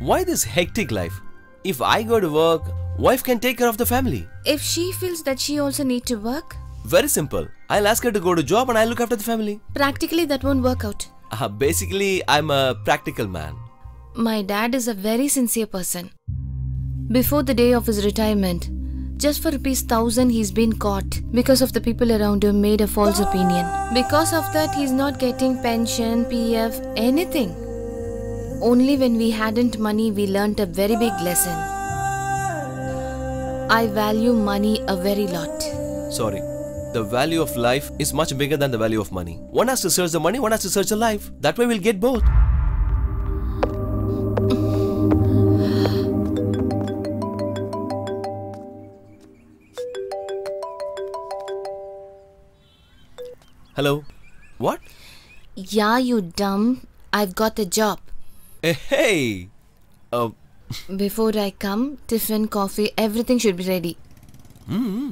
Why this hectic life? If I go to work, wife can take care of the family. If she feels that she also need to work? Very simple. I'll ask her to go to job and I'll look after the family. Practically that won't work out. Uh, basically, I'm a practical man. My dad is a very sincere person. Before the day of his retirement, Just for rupees thousand, he's been caught because of the people around him made a false opinion. Because of that, he's not getting pension, P F, anything. Only when we hadn't money, we learnt a very big lesson. I value money a very lot. Sorry, the value of life is much bigger than the value of money. One has to search the money, one has to search the life. That way we'll get both. Hello? What? Yeah, you dumb. I've got a job. Hey! Uh, Before I come, tiffin, coffee, everything should be ready. Mm-hmm.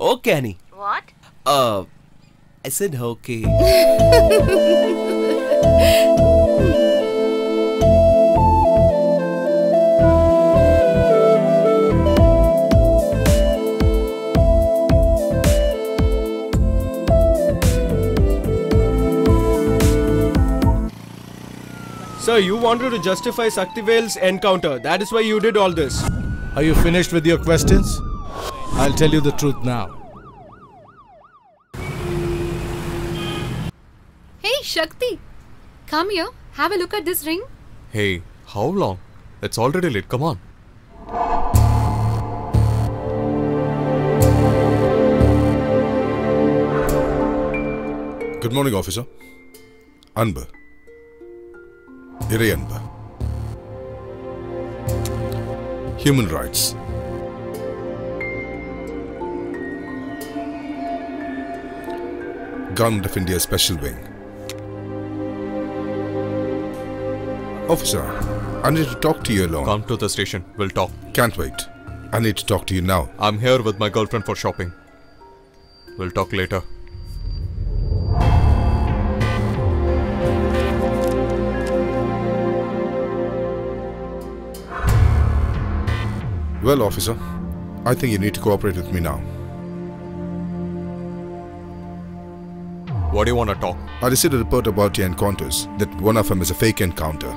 Okay, honey. What? Uh, I said okay. Sir, you wanted to justify Saktivel's encounter. That is why you did all this. Are you finished with your questions? I'll tell you the truth now. Hey, Shakti. Come here. Have a look at this ring. Hey, how long? It's already late. Come on. Good morning, officer. Anbu. Irayanba. Human rights. Government of India Special Wing. Officer, I need to talk to you alone. Come to the station. We'll talk. Can't wait. I need to talk to you now. I'm here with my girlfriend for shopping. We'll talk later. Well, officer, I think you need to cooperate with me now. What do you want to talk? I received a report about your encounters, that one of them is a fake encounter.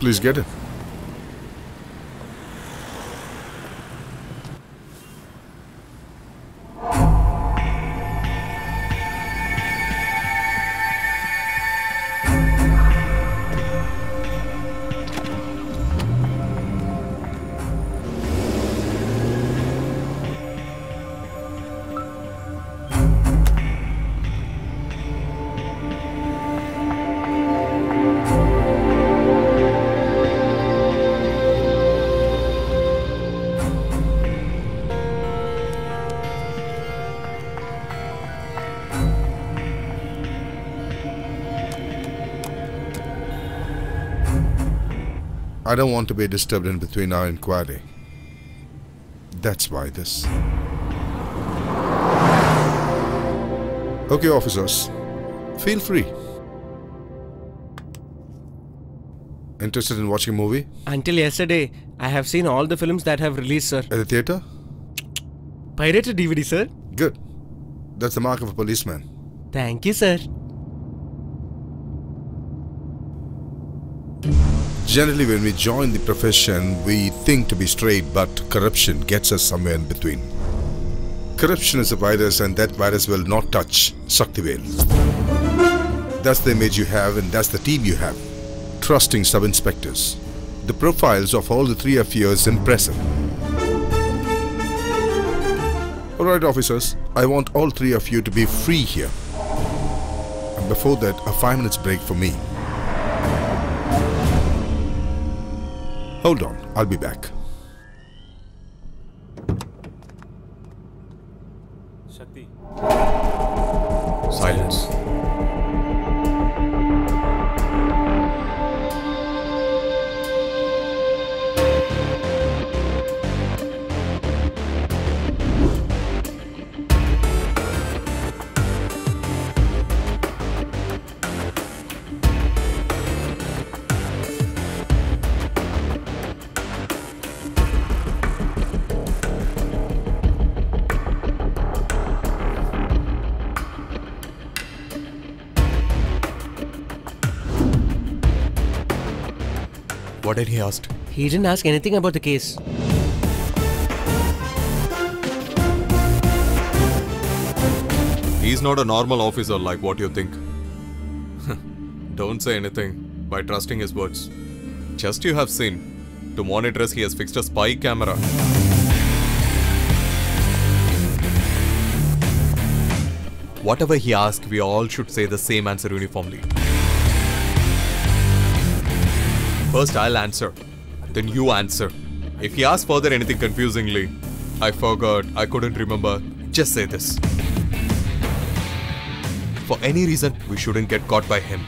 Please get it. I don't want to be disturbed in between our inquiry. That's why this. Okay, officers. Feel free. Interested in watching a movie? Until yesterday, I have seen all the films that have released, sir. At the theatre? Pirated D V D, sir. Good. That's the mark of a policeman. Thank you, sir. Generally, when we join the profession, we think to be straight, but corruption gets us somewhere in between. Corruption is a virus, and that virus will not touch Shaktivel. That's the image you have, and that's the team you have. Trusting sub-inspectors. The profiles of all the three of you is impressive. Alright, officers, I want all three of you to be free here. And before that, a five minutes break for me. Hold on, I'll be back. Shakti. Silence. What did he ask? He didn't ask anything about the case. He's not a normal officer like what you think. Don't say anything by trusting his words. Just you have seen. To monitor us, he has fixed a spy camera. Whatever he asks, we all should say the same answer uniformly. First I'll answer, then you answer. If he asks further anything confusingly, I forgot, I couldn't remember, just say this. For any reason, we shouldn't get caught by him.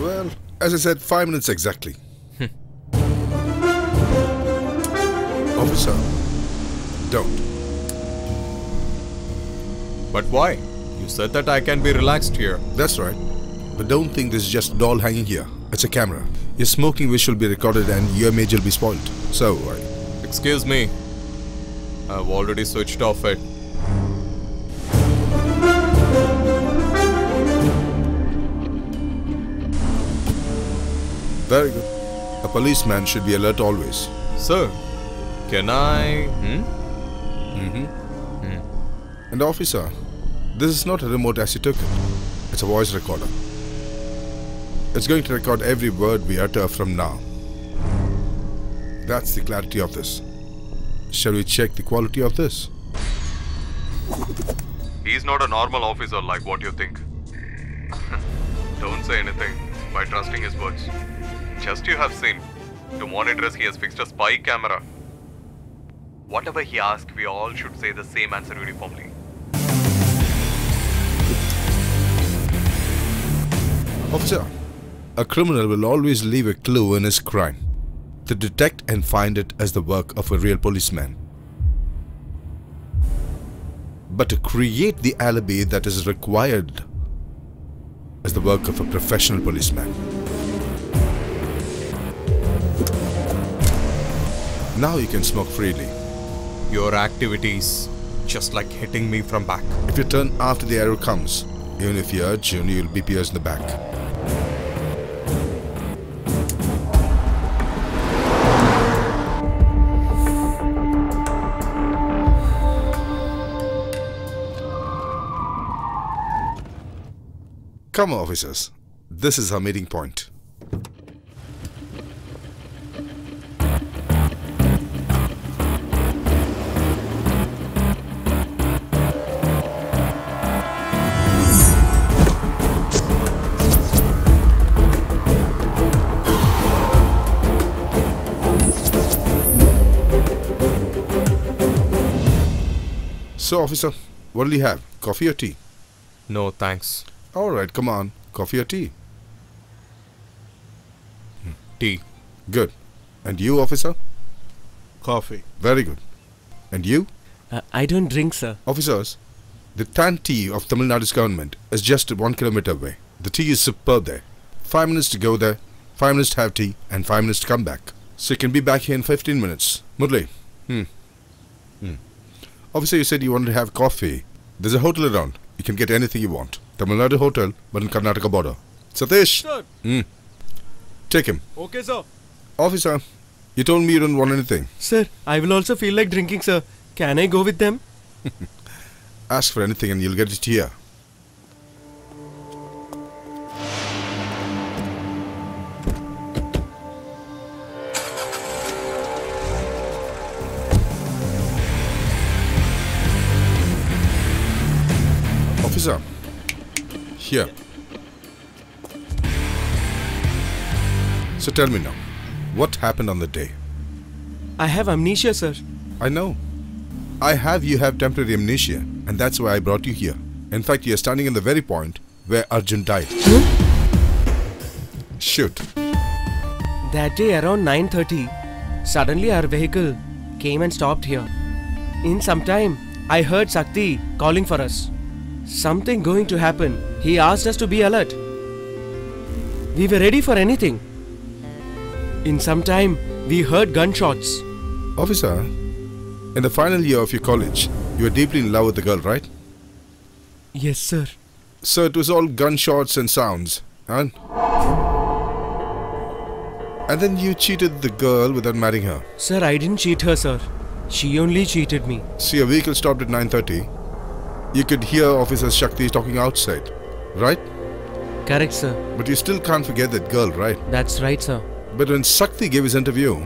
Well, as I said, five minutes exactly. Officer, don't. But why? You said that I can be relaxed here. That's right. But don't think this is just a doll hanging here. It's a camera. Your smoking wish will be recorded and your image will be spoiled. So, I... Excuse me. I've already switched off it. Very good. A policeman should be alert always. Sir, can I... Hmm? Mm-hmm. Hmm. And officer, this is not a remote as you took it. It's a voice recorder. It's going to record every word we utter from now. That's the clarity of this. Shall we check the quality of this? He's not a normal officer like what you think. Don't say anything by trusting his words. Just you have seen. To monitor us, he has fixed a spy camera. Whatever he asks, we all should say the same answer uniformly. Officer, a criminal will always leave a clue in his crime. To detect and find it as the work of a real policeman. But to create the alibi that is required is the work of a professional policeman. Now you can smoke freely. Your activities, just like hitting me from back. If you turn after the arrow comes, even if you urge, you'll be pierced in the back. Come on, officers. This is our meeting point. So, officer, what do you have? Coffee or tea? No, thanks. Alright, come on. Coffee or tea? Tea. Good. And you, officer? Coffee. Very good. And you? Uh, I don't drink, sir. Officers, the tan tea of Tamil Nadu's government is just one kilometer away. The tea is superb there. Five minutes to go there, five minutes to have tea, and five minutes to come back. So you can be back here in fifteen minutes. Murali. Hmm. Hmm. Officer, you said you wanted to have coffee. There's a hotel around. You can get anything you want. Tamil Nadu hotel, but in Karnataka border. Satish! Sir! Mm. Take him. Okay, sir. Officer, you told me you don't want anything. Sir, I will also feel like drinking, sir. Can I go with them? Ask for anything and you'll get it here. Officer. Here. So tell me now, what happened on the day? I have amnesia, sir. I know. I have you have temporary amnesia, and that's why I brought you here. In fact, you are standing in the very point where Arjun died. Shoot. That day around nine thirty, suddenly our vehicle came and stopped here. In some time, I heard Shakti calling for us. Something going to happen. He asked us to be alert. We were ready for anything. In some time, we heard gunshots. Officer, in the final year of your college, you were deeply in love with the girl, right? Yes, sir. So it was all gunshots and sounds, huh? And then you cheated the girl without marrying her. Sir, I didn't cheat her, sir. She only cheated me. See, your vehicle stopped at nine thirty. You could hear Officer Shakti talking outside, right? Correct, sir. But you still can't forget that girl, right? That's right, sir. But when Shakti gave his interview,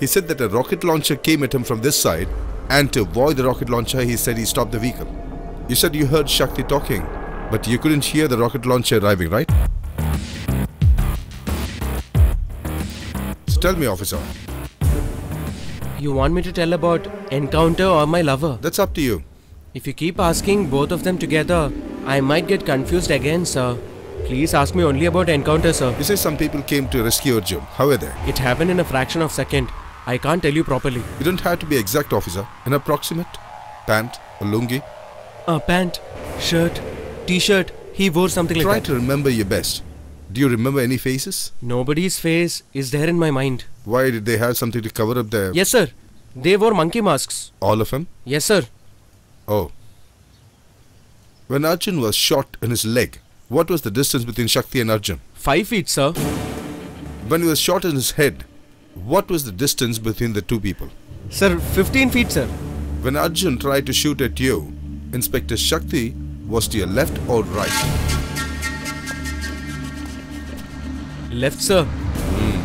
he said that a rocket launcher came at him from this side, and to avoid the rocket launcher, he said he stopped the vehicle. You said you heard Shakti talking, but you couldn't hear the rocket launcher arriving, right? So tell me, officer. You want me to tell about encounter or my lover? That's up to you. If you keep asking both of them together, I might get confused again, sir. Please ask me only about encounter, sir. You say some people came to rescue Arjun. How were they? It happened in a fraction of a second. I can't tell you properly. You don't have to be exact, officer. An approximate? Pant? A lungi? A pant, shirt, t-shirt. He wore something like that. Try to remember your best. Do you remember any faces? Nobody's face is there in my mind. Why did they have something to cover up their... Yes, sir. They wore monkey masks. All of them? Yes, sir. Oh. When Arjun was shot in his leg, what was the distance between Shakti and Arjun? Five feet, sir. When he was shot in his head, what was the distance between the two people? Sir, fifteen feet, sir. When Arjun tried to shoot at you, Inspector Shakti was to your left or right? Left, sir. Hmm.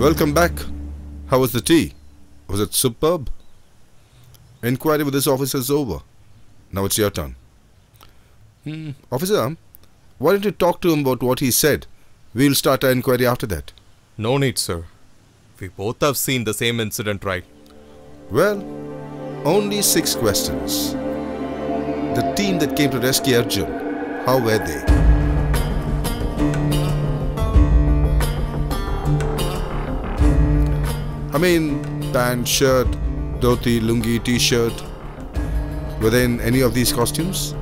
Welcome back. How was the tea? Was it superb? Inquiry with this officer is over. Now it's your turn. Hmm. Officer, why don't you talk to him about what he said? We'll start our inquiry after that. No need, sir. We both have seen the same incident, right? Well, only six questions. The team that came to rescue Arjun, how were they? I mean, pant, shirt, dhoti, lungi, t-shirt. Were they in any of these costumes?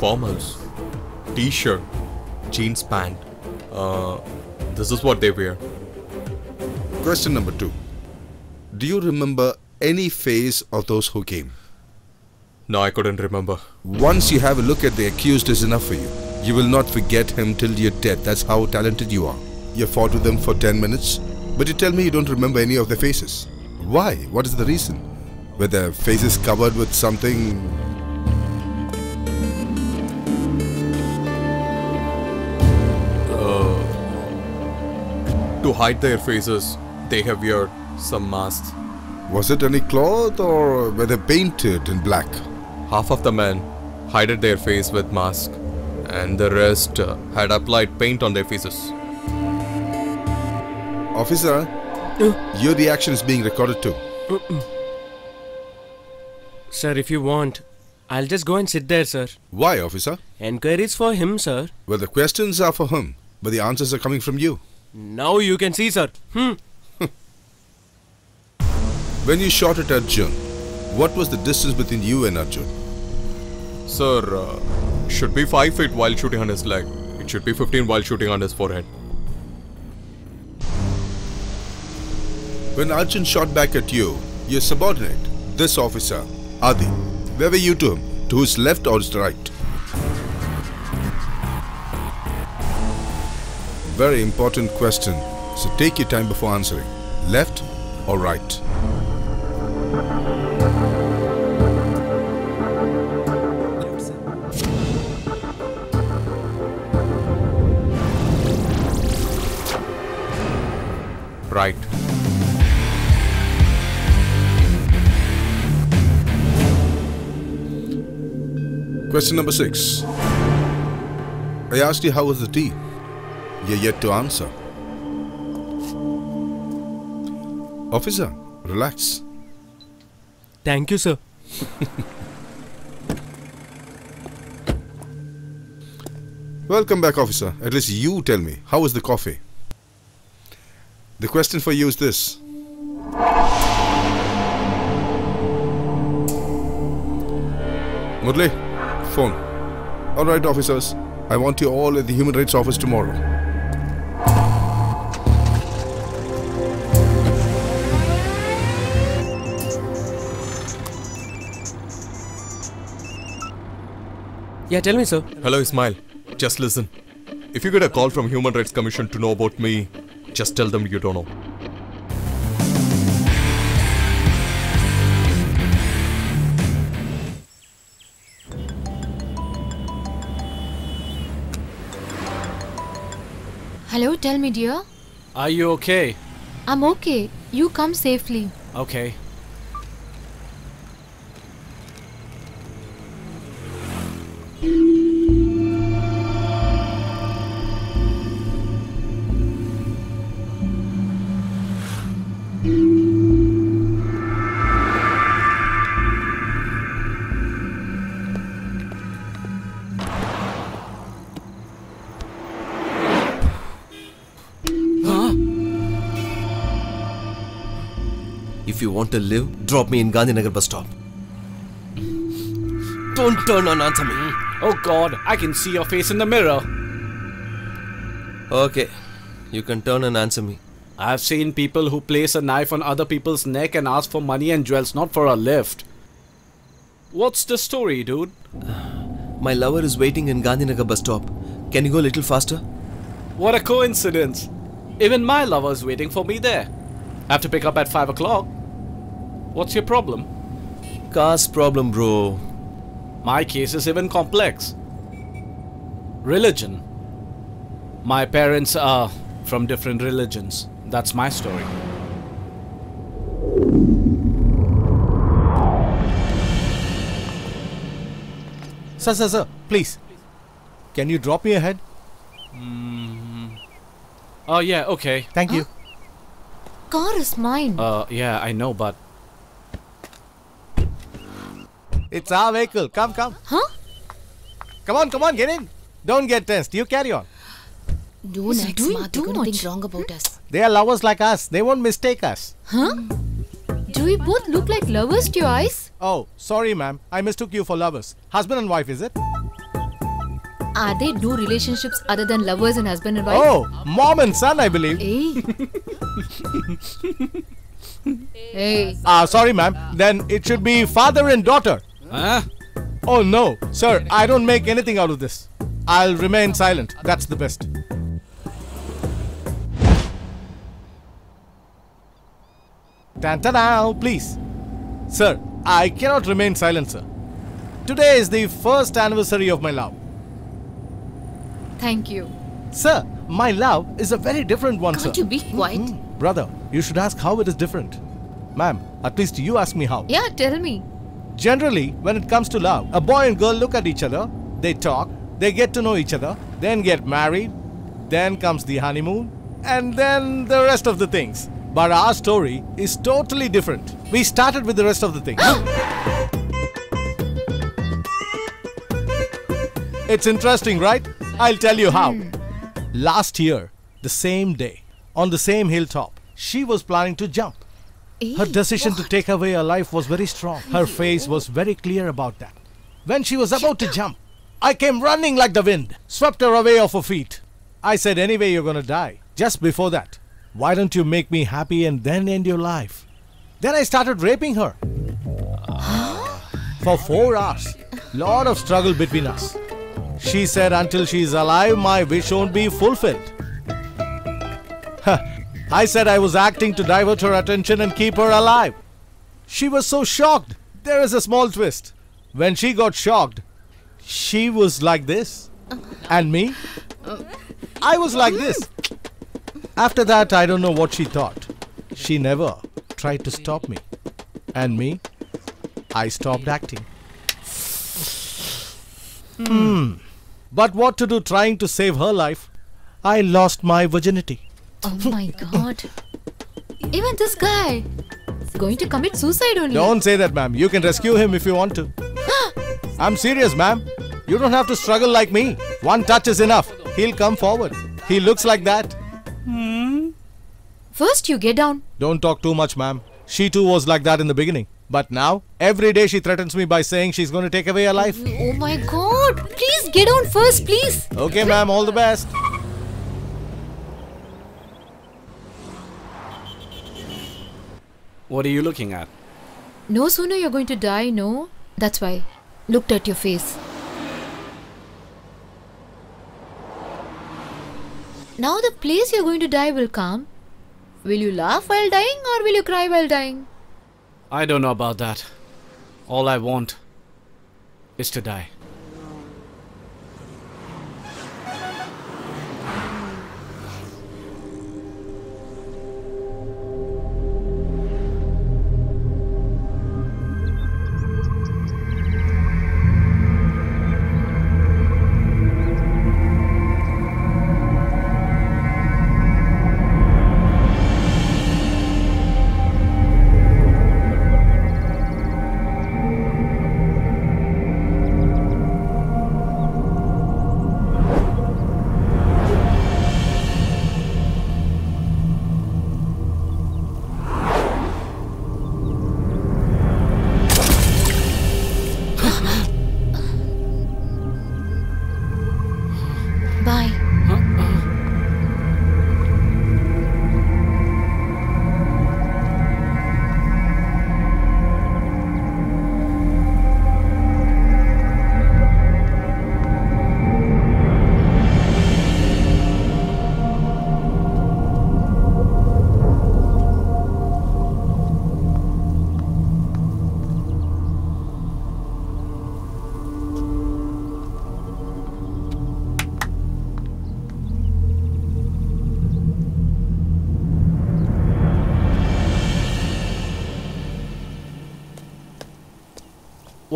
Formals, t-shirt, jeans pant. Uh, this is what they wear. Question number two. Do you remember any face of those who came? No, I couldn't remember. Once you have a look at the accused is enough for you. You will not forget him till your death. That's how talented you are. You fought with them for ten minutes, but you tell me you don't remember any of their faces. Why? What is the reason? Were their faces covered with something? Uh, to hide their faces, they have wear some masks. Was it any cloth or were they painted in black? Half of the men hided their face with mask and the rest uh, had applied paint on their faces. Officer, uh. your reaction is being recorded too. Uh -uh. Sir, if you want, I'll just go and sit there, sir. Why, officer? Enquiries for him, sir. Well, the questions are for him, but the answers are coming from you. Now you can see, sir. Hmm. When you shot at Arjun, what was the distance between you and Arjun? Sir, uh, should be five feet while shooting on his leg. It should be fifteen while shooting on his forehead. When Arjun shot back at you, your subordinate, this officer, Adi, where were you to him? To his left or his right? Very important question, so take your time before answering. Left or right? Right. Question number six. I asked you how was the tea? You're yet to answer. Officer, relax. Thank you, sir. Welcome back, officer. At least you tell me, how was the coffee? The question for you is this. Murali, phone. All right, officers. I want you all at the Human Rights Office tomorrow. Yeah, tell me, sir. Hello, Ismail. Just listen. If you get a call from Human Rights Commission to know about me, just tell them you don't know. Hello, tell me, dear. Are you okay? I'm okay. You come safely. Okay. If you want to live, drop me in Gandhinagar bus stop. Don't turn and answer me. Oh God, I can see your face in the mirror. Okay, you can turn and answer me. I've seen people who place a knife on other people's neck and ask for money and jewels, not for a lift. What's the story, dude? My lover is waiting in Gandhinagar bus stop. Can you go a little faster? What a coincidence. Even my lover is waiting for me there. I have to pick up at five o'clock. What's your problem? Car's problem, bro. My case is even complex. Religion. My parents are from different religions. That's my story. Sir, sir, sir, please. Can you drop me ahead? Mm-hmm. Oh, yeah, okay. Thank you. Huh? Car is mine. Uh, yeah, I know, but... It's our vehicle. Come, come. Huh? Come on, come on, get in. Don't get tense. You carry on. Don't act smart. They're going to think wrong about us. They are lovers like us. They won't mistake us. Huh? Do we both look like lovers to your eyes? Oh, sorry, ma'am. I mistook you for lovers. Husband and wife, is it? Are they do relationships other than lovers and husband and wife? Oh, mom and son, I believe. Hey. Hey. Ah, sorry, ma'am. Then it should be father and daughter. Huh? Oh no, sir, I don't make anything out of this. I'll remain silent. That's the best. Tantanao, please. Sir, I cannot remain silent, sir. Today is the first anniversary of my love. Thank you. Sir, my love is a very different one, Can't sir. Can't you be quiet? Mm-hmm. Brother, you should ask how it is different. Ma'am, at least you ask me how. Yeah, tell me. Generally, when it comes to love, a boy and girl look at each other, they talk, they get to know each other, then get married, then comes the honeymoon, and then the rest of the things. But our story is totally different. We started with the rest of the things. It's interesting, right? I'll tell you how. Last year, the same day, on the same hilltop, she was planning to jump. Her decision what? to take away her life was very strong. Her face was very clear about that. When she was about to jump, I came running like the wind, swept her away off her feet. I said, anyway, you're gonna die. Just before that, why don't you make me happy and then end your life? Then I started raping her. For four hours, lot of struggle between us. She said, until she's alive, my wish won't be fulfilled. I said I was acting to divert her attention and keep her alive. She was so shocked. There is a small twist. When she got shocked, she was like this. And me? I was like this. After that, I don't know what she thought. She never tried to stop me. And me? I stopped acting. Hmm. But what to do trying to save her life? I lost my virginity. Oh my God. Even this guy is going to commit suicide only. Don't say that, ma'am. You can rescue him if you want to. I'm serious, ma'am. You don't have to struggle like me. One touch is enough. He'll come forward. He looks like that. Hmm. First you get down. Don't talk too much, ma'am. She too was like that in the beginning. But now, every day she threatens me by saying she's going to take away her life. Oh my God! Please get on first, please. Okay, ma'am. All the best. What are you looking at? No sooner you're going to die, no? That's why. Looked at your face. Now the place you're going to die will come. Will you laugh while dying or will you cry while dying? I don't know about that. All I want is to die.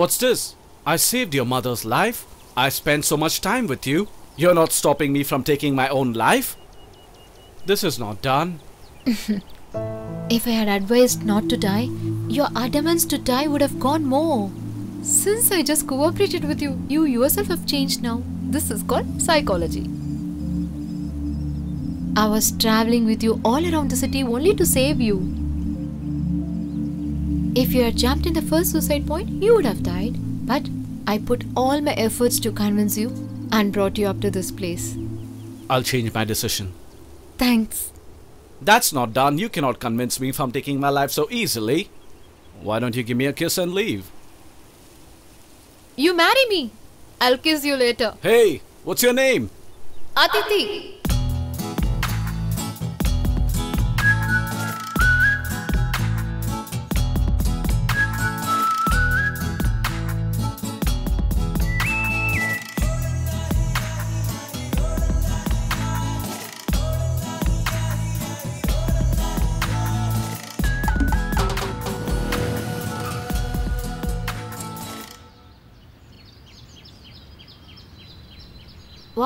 What's this? I saved your mother's life. I spent so much time with you. You're not stopping me from taking my own life. This is not done. If I had advised not to die, your adamance to die would have gone more. Since I just cooperated with you, you yourself have changed now. This is called psychology. I was traveling with you all around the city only to save you. If you had jumped in the first suicide point, you would have died. But I put all my efforts to convince you and brought you up to this place. I'll change my decision. Thanks. That's not done. You cannot convince me from taking my life so easily. Why don't you give me a kiss and leave? You marry me. I'll kiss you later. Hey, what's your name? Aditi.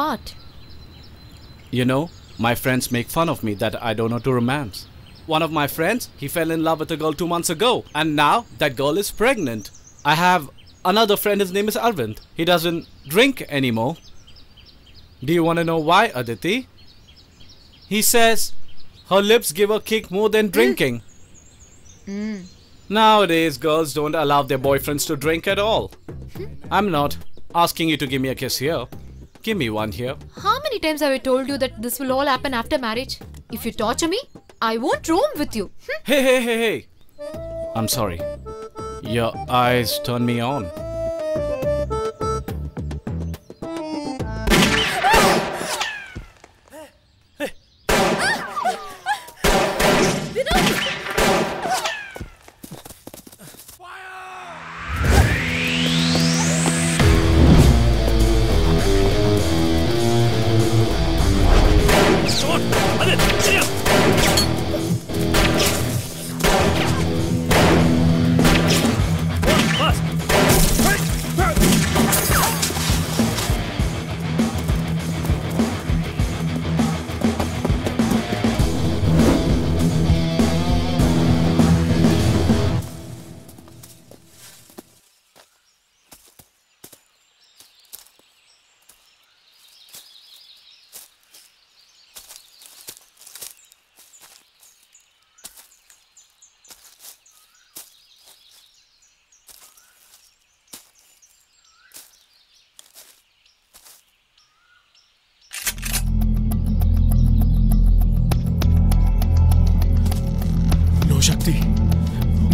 What? You know, my friends make fun of me that I don't know to romance. One of my friends, he fell in love with a girl two months ago and now that girl is pregnant. I have another friend, his name is Arvind. He doesn't drink anymore. Do you want to know why, Aditi? He says her lips give a kick more than drinking. Mm. Nowadays, girls don't allow their boyfriends to drink at all. I'm not asking you to give me a kiss here. Give me one here. How many times have I told you that this will all happen after marriage? If you torture me, I won't roam with you. Hm? Hey, hey, hey, hey. I'm sorry. Your eyes turn me on.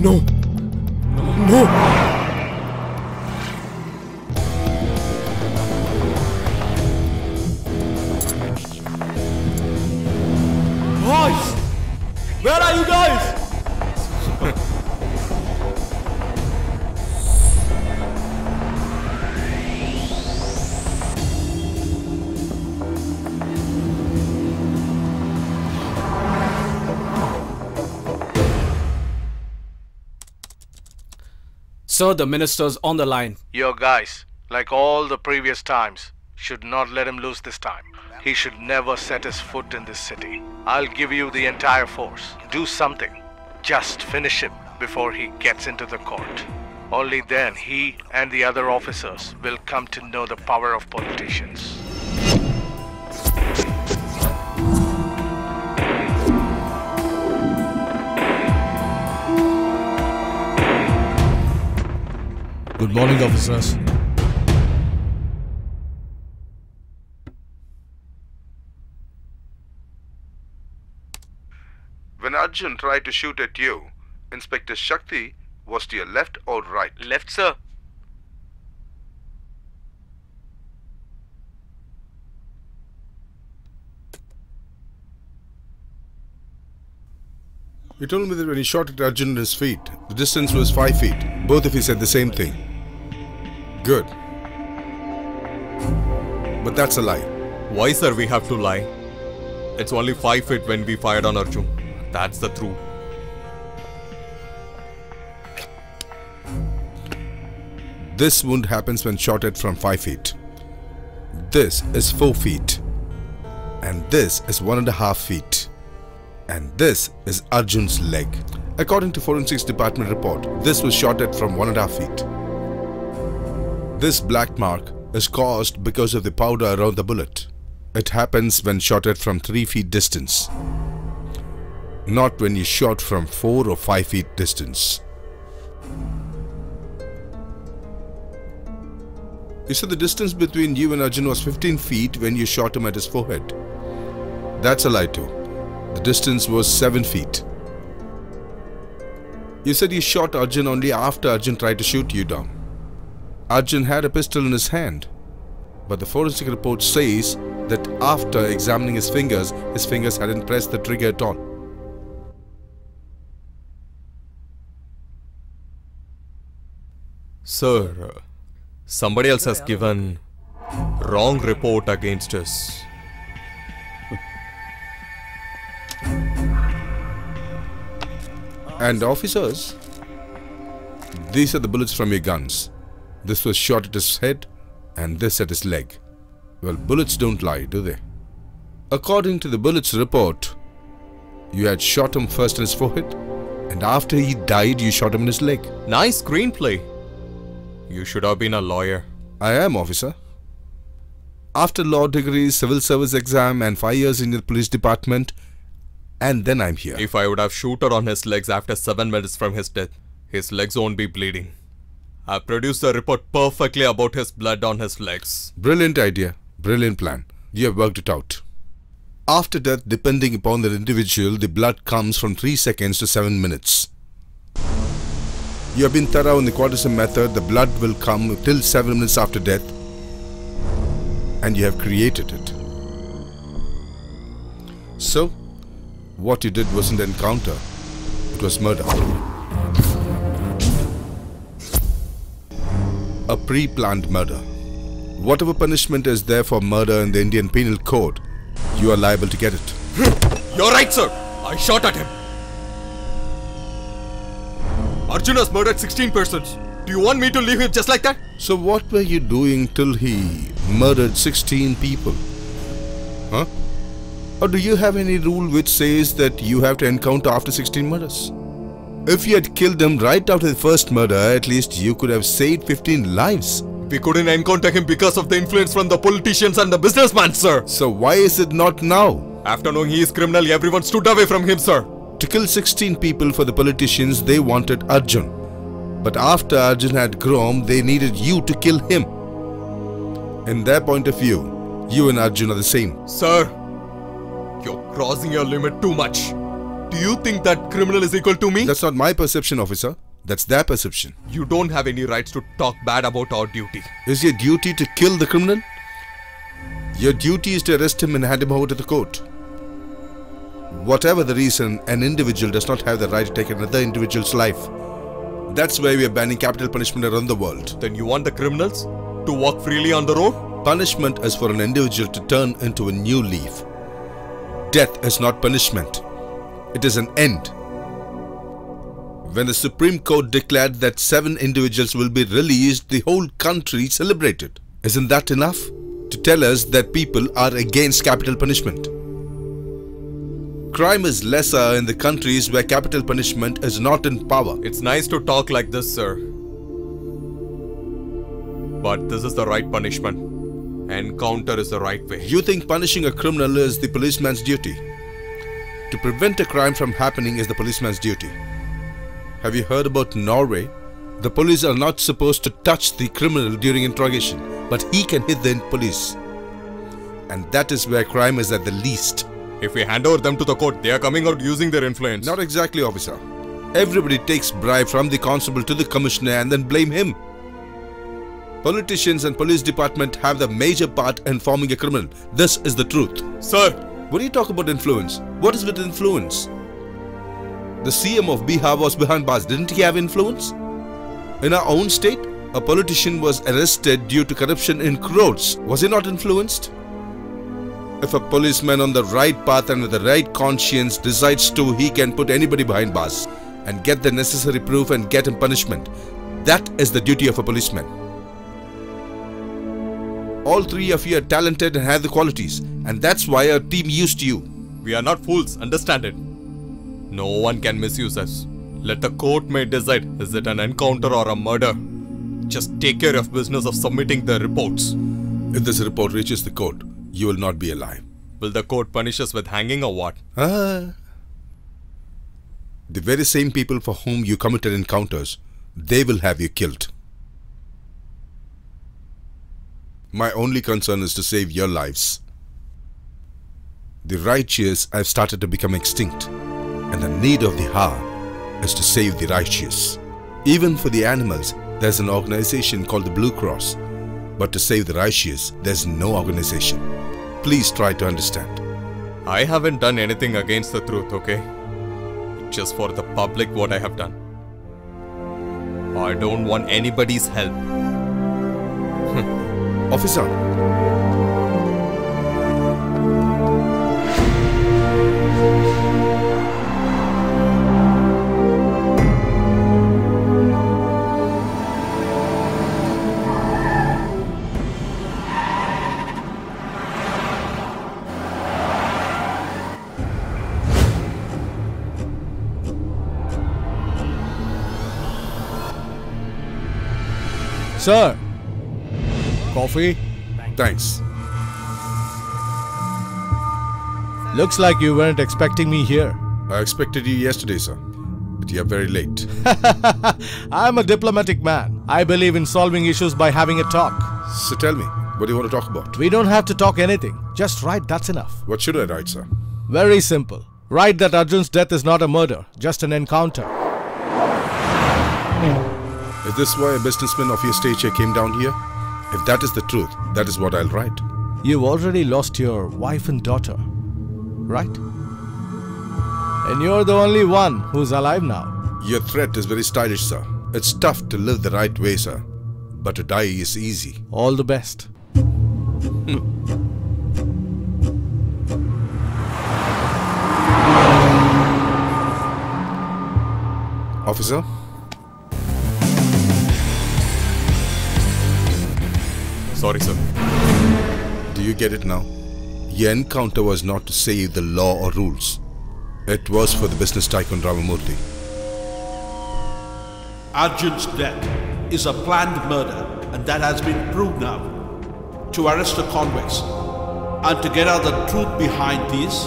No. No. Where are you guys? Sir, the minister's on the line. Your guys, like all the previous times, should not let him lose this time. He should never set his foot in this city. I'll give you the entire force. Do something. Just finish him before he gets into the court. Only then he and the other officers will come to know the power of politicians. Good morning, officers. When Arjun tried to shoot at you, Inspector Shakti was to your left or right? Left, sir. He told me that when he shot at Arjun at his feet, the distance was five feet. Both of you said the same thing. Good. But that's a lie. Why, sir, we have to lie? It's only five feet when we fired on Arjun. That's the truth. This wound happens when shot at from five feet. This is four feet. And this is one and a half feet. And this is Arjun's leg. According to Forensics Department report, this was shot at from one and a half feet. This black mark is caused because of the powder around the bullet. It happens when shot at from three feet distance. Not when you shot from four or five feet distance. You said the distance between you and Arjun was fifteen feet when you shot him at his forehead. That's a lie too. The distance was seven feet. You said you shot Arjun only after Arjun tried to shoot you down. Arjun had a pistol in his hand, but the forensic report says that after examining his fingers, his fingers hadn't pressed the trigger at all. Sir, somebody else has given wrong report against us. And officers, these are the bullets from your guns. This was shot at his head and this at his leg. Well, bullets don't lie, do they? According to the bullets report, you had shot him first in his forehead and after he died, you shot him in his leg. Nice screenplay. You should have been a lawyer. I am, officer. After law degree, civil service exam and five years in the police department, and then I'm here. If I would have shooter on his legs after seven minutes from his death, his legs won't be bleeding. I produced a report perfectly about his blood on his legs. Brilliant idea. Brilliant plan. You have worked it out. After death, depending upon the individual, the blood comes from three seconds to seven minutes. You have been thorough in the Quadrasim method, the blood will come till seven minutes after death and you have created it. So, what you did wasn't encounter, it was murder. A pre-planned murder. Whatever punishment is there for murder in the Indian Penal Code, you are liable to get it. You're right, sir. I shot at him. Arjun has murdered sixteen persons. Do you want me to leave him just like that? So what were you doing till he murdered sixteen people? Huh? Or do you have any rule which says that you have to encounter after sixteen murders? If you had killed him right after the first murder, at least you could have saved fifteen lives. We couldn't encounter him because of the influence from the politicians and the businessman, sir. So why is it not now? After knowing he is criminal, everyone stood away from him, sir. To kill sixteen people for the politicians, they wanted Arjun. But after Arjun had grown, they needed you to kill him. In their point of view, you and Arjun are the same. Sir, you're crossing your limit too much. Do Do you think that criminal is equal to me? That's not my perception, officer. That's their perception. You don't have any rights to talk bad about our duty. Is your duty to kill the criminal? Your duty is to arrest him and hand him over to the court. Whatever the reason, an individual does not have the right to take another individual's life. That's why we are banning capital punishment around the world. Then you want the criminals to walk freely on the road? Punishment is for an individual to turn into a new leaf. Death is not punishment. It is an end. When the Supreme Court declared that seven individuals will be released, the whole country celebrated. Isn't that enough to tell us that people are against capital punishment? Crime is lesser in the countries where capital punishment is not in power. It's nice to talk like this, sir. But this is the right punishment. Encounter is the right way. You think punishing a criminal is the policeman's duty? To prevent a crime from happening is the policeman's duty. Have you heard about Norway? The police are not supposed to touch the criminal during interrogation, but he can hit the police. And that is where crime is at the least. If we hand over them to the court, they are coming out using their influence. Not exactly, officer. Everybody takes bribe from the constable to the commissioner and then blame him. Politicians and police department have the major part in forming a criminal. This is the truth. Sir! When you talk about influence, what is with influence? The C M of Bihar was behind bars. Didn't he have influence? In our own state, a politician was arrested due to corruption in crores. Was he not influenced? If a policeman on the right path and with the right conscience decides to, he can put anybody behind bars and get the necessary proof and get him punishment. That is the duty of a policeman. All three of you are talented and have the qualities, and that's why our team used you. We are not fools, understand it. No one can misuse us. Let the court may decide, is it an encounter or a murder? Just take care of business of submitting the reports. If this report reaches the court, you will not be alive. Will the court punish us with hanging or what? Ah. The very same people for whom you committed encounters, they will have you killed. My only concern is to save your lives. The righteous have started to become extinct, and the need of the hour is to save the righteous. Even for the animals, there's an organization called the Blue Cross. But to save the righteous, there's no organization. Please try to understand. I haven't done anything against the truth, okay? Just for the public, what I have done. I don't want anybody's help. Officer. Sir, coffee? Thanks. Looks like you weren't expecting me here. I expected you yesterday, sir. But you are very late. I'm a diplomatic man. I believe in solving issues by having a talk. So tell me, what do you want to talk about? We don't have to talk anything. Just write, that's enough. What should I write, sir? Very simple. Write that Arjun's death is not a murder, just an encounter. Hmm. Is this why a businessman of your stature came down here? If that is the truth, that is what I'll write. You've already lost your wife and daughter, right? And you're the only one who's alive now. Your threat is very stylish, sir. It's tough to live the right way, sir. But to die is easy. All the best. Officer? Sorry, sir. Do you get it now? Your encounter was not to save the law or rules. It was for the business tycoon Ramamurthy. Arjun's death is a planned murder, and that has been proved now. To arrest the convicts and to get out the truth behind these,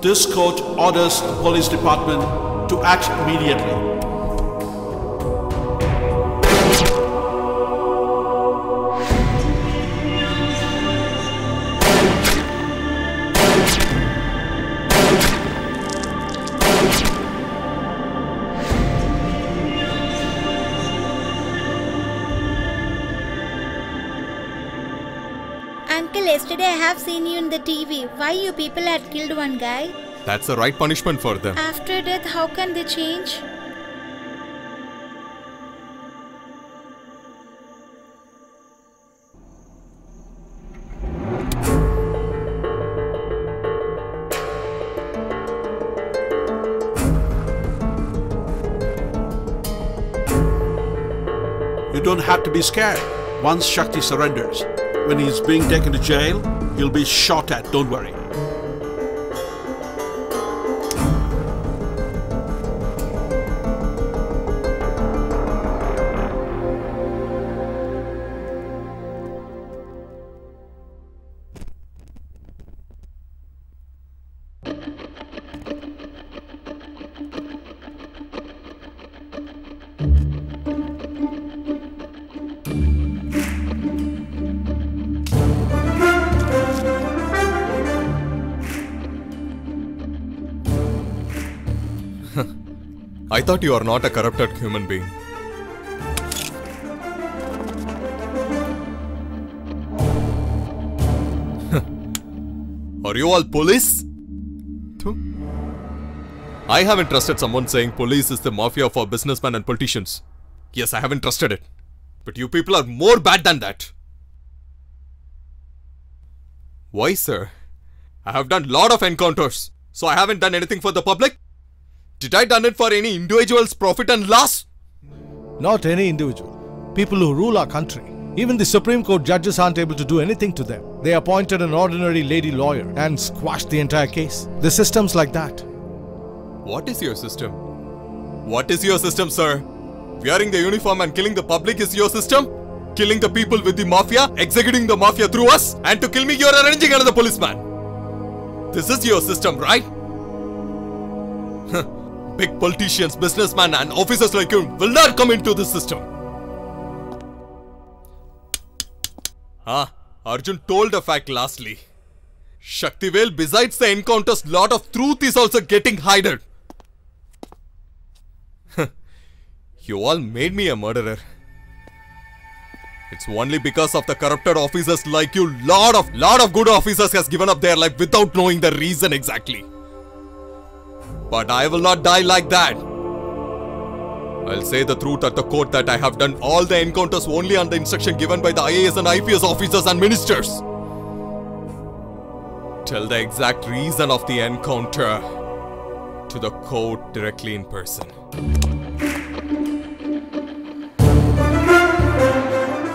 this court orders the police department to act immediately. yesterday I have seen you in the T V. Why you people had killed one guy? That's the right punishment for them. After death, how can they change? You don't have to be scared. Once Shakti surrenders, when he's being taken to jail, he'll be shot at, don't worry. I thought you are not a corrupted human being. Are you all police? I haven't trusted someone saying police is the mafia for businessmen and politicians. Yes, I haven't trusted it. But you people are more bad than that. Why, sir? I have done lot of encounters, so I haven't done anything for the public. Did I done it for any individual's profit and loss? Not any individual. People who rule our country. Even the Supreme Court judges aren't able to do anything to them. They appointed an ordinary lady lawyer and squashed the entire case. The system's like that. What is your system? What is your system, sir? Wearing the uniform and killing the public is your system? Killing the people with the mafia, executing the mafia through us, and to kill me you're arranging another policeman. This is your system, right? Big politicians, businessmen and officers like you will not come into this system. Ah, Arjun told a fact lastly. Shaktivel, besides the encounters, lot of truth is also getting hidden. You all made me a murderer. It's only because of the corrupted officers like you, lot of, lot of good officers has given up their life without knowing the reason exactly. But I will not die like that. I'll say the truth at the court that I have done all the encounters only on the instruction given by the I A S and I P S officers and ministers. Tell the exact reason of the encounter to the court directly in person.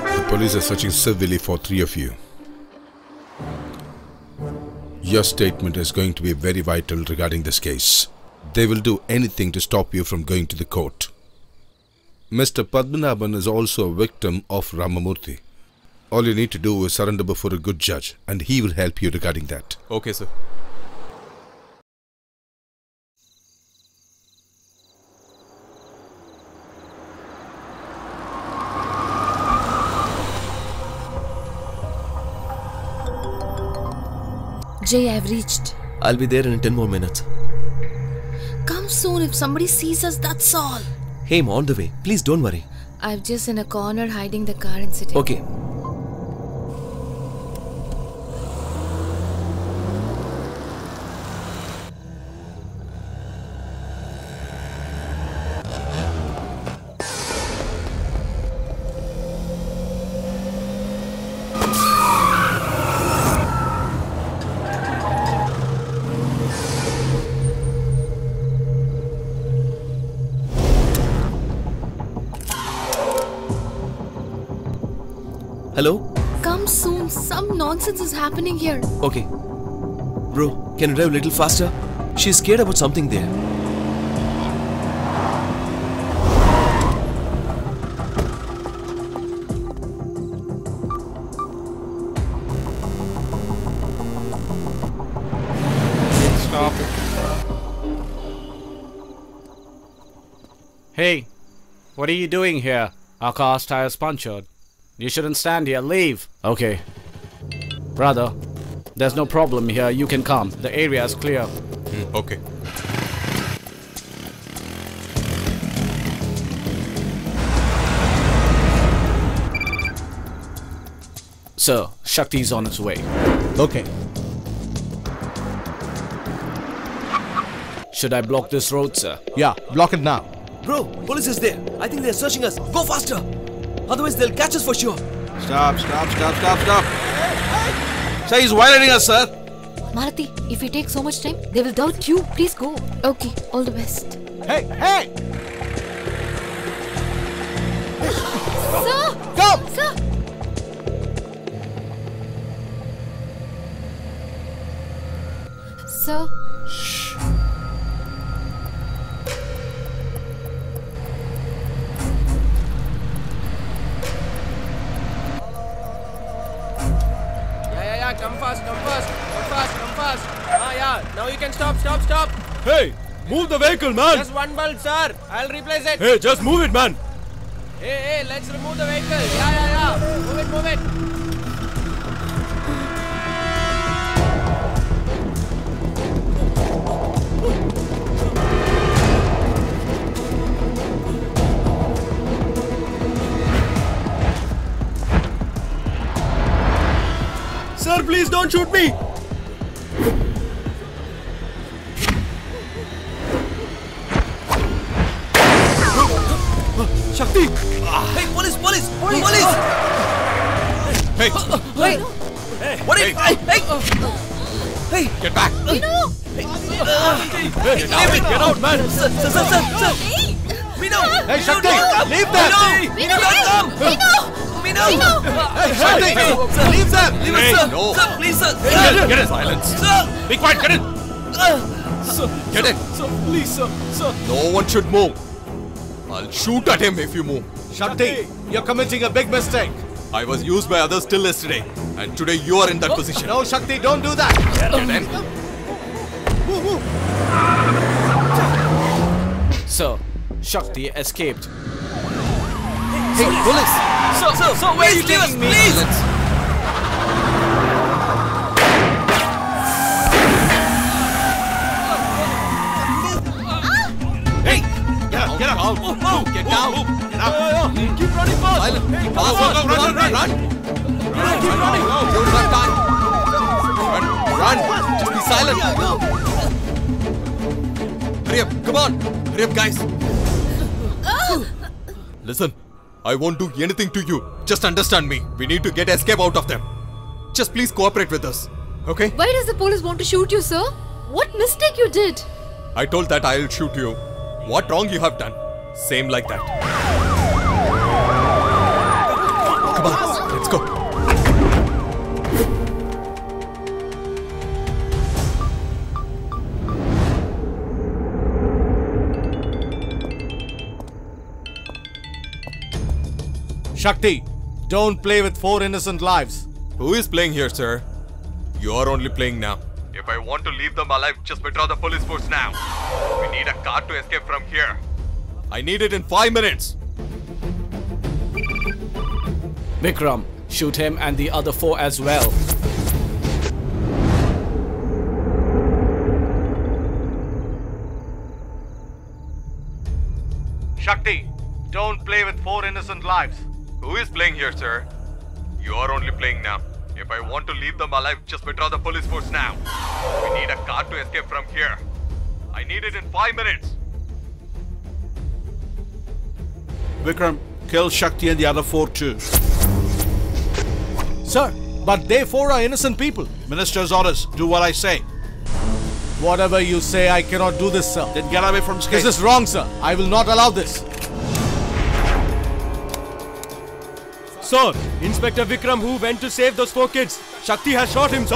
The police are searching civilly for three of you. Your statement is going to be very vital regarding this case. They will do anything to stop you from going to the court. Mister Padmanabhan is also a victim of Ramamurthy. All you need to do is surrender before a good judge and he will help you regarding that. Okay, sir. Jay, I've reached. I'll be there in ten more minutes. Come soon. If somebody sees us, that's all. Hey, I'm on the way. Please don't worry. I'm just in a corner hiding the car incident. Okay. Hello? Come soon. Some nonsense is happening here. Okay. Bro, can you drive a little faster? She's scared about something there. Stop. Hey, what are you doing here? Our car's tire is punctured. You shouldn't stand here. Leave. Okay. Brother, there's no problem here. You can come. The area is clear. Mm, okay. Sir, Shakti's on his way. Okay. Should I block this road, sir? Yeah, block it now. Bro, police is there. I think they're searching us. Go faster. Otherwise, they'll catch us for sure. Stop, stop, stop, stop, stop. Hey, hey. Sir, he's violating us, sir. Marathi, if we take so much time, they will doubt you. Please go. Okay, all the best. Hey, hey! Sir! Come! Sir! Sir? Shh. Yeah, yeah, yeah, come fast, come fast, come fast, come fast. Ah, yeah, now you can stop, stop, stop. Hey! Move the vehicle, man! Just one bulb, sir. I'll replace it. Hey, just move it, man. Hey, hey, let's remove the vehicle. Yeah, yeah, yeah. Move it, move it. Sir, please don't shoot me. Shakti! Hey, police, police, police! police. Hey! Hey! Hey! What hey. Hey. Hey. Hey! Hey! Get back! Meenu! Hey, hey, leave out. It! Get out, man! Sir, sir, sir, sir! sir. Hey. Meenu! Hey, Shakti! No. Leave them! Meenu! Meenu! Meenu! Hey, Shakti! Hey. Sir, leave them! Leave hey, us, sir! No. Sir, please, sir! Get sir. in! Get in! Silence! Sir! Be quiet! Get in! Sir! Get in! Sir, please, sir! Sir! No one should move! I'll shoot at him if you move. Shakti, you're committing a big mistake. I was used by others till yesterday. And today you are in that position. No, Shakti, don't do that. Get in. Sir, Shakti escaped. Hey, police. Sir, sir, sir, where are you taking me? Please. Get up! Move, move, get down! Get up! Keep running fast! Keep running! Run, run, run! Keep running! Don't run time! Run! Run! Just be silent! Hurry up! Come on! Hurry up, guys! Listen, I won't do anything to you. Just understand me. We need to get escape out of them. Just please cooperate with us. Okay? Why does the police want to shoot you, sir? What mistake you did? I told that I'll shoot you. What wrong you have done? Same like that. Come on, let's go. Shakti, don't play with four innocent lives. Who is playing here, sir? You are only playing now. If I want to leave them alive, just withdraw the police force now. We need a car to escape from here. I need it in five minutes. Vikram, shoot him and the other four as well. Shakti, don't play with four innocent lives. Who is playing here, sir? You are only playing now. If I want to leave them alive, just withdraw the police force now. We need a car to escape from here. I need it in five minutes. Vikram, kill Shakti and the other four too. Sir, but they four are innocent people. Minister's orders. Do what I say. Whatever you say, I cannot do this, sir. Then get away from stage. This is wrong, sir. I will not allow this. Sir, Inspector Vikram, who went to save those four kids, Shakti has shot him, sir.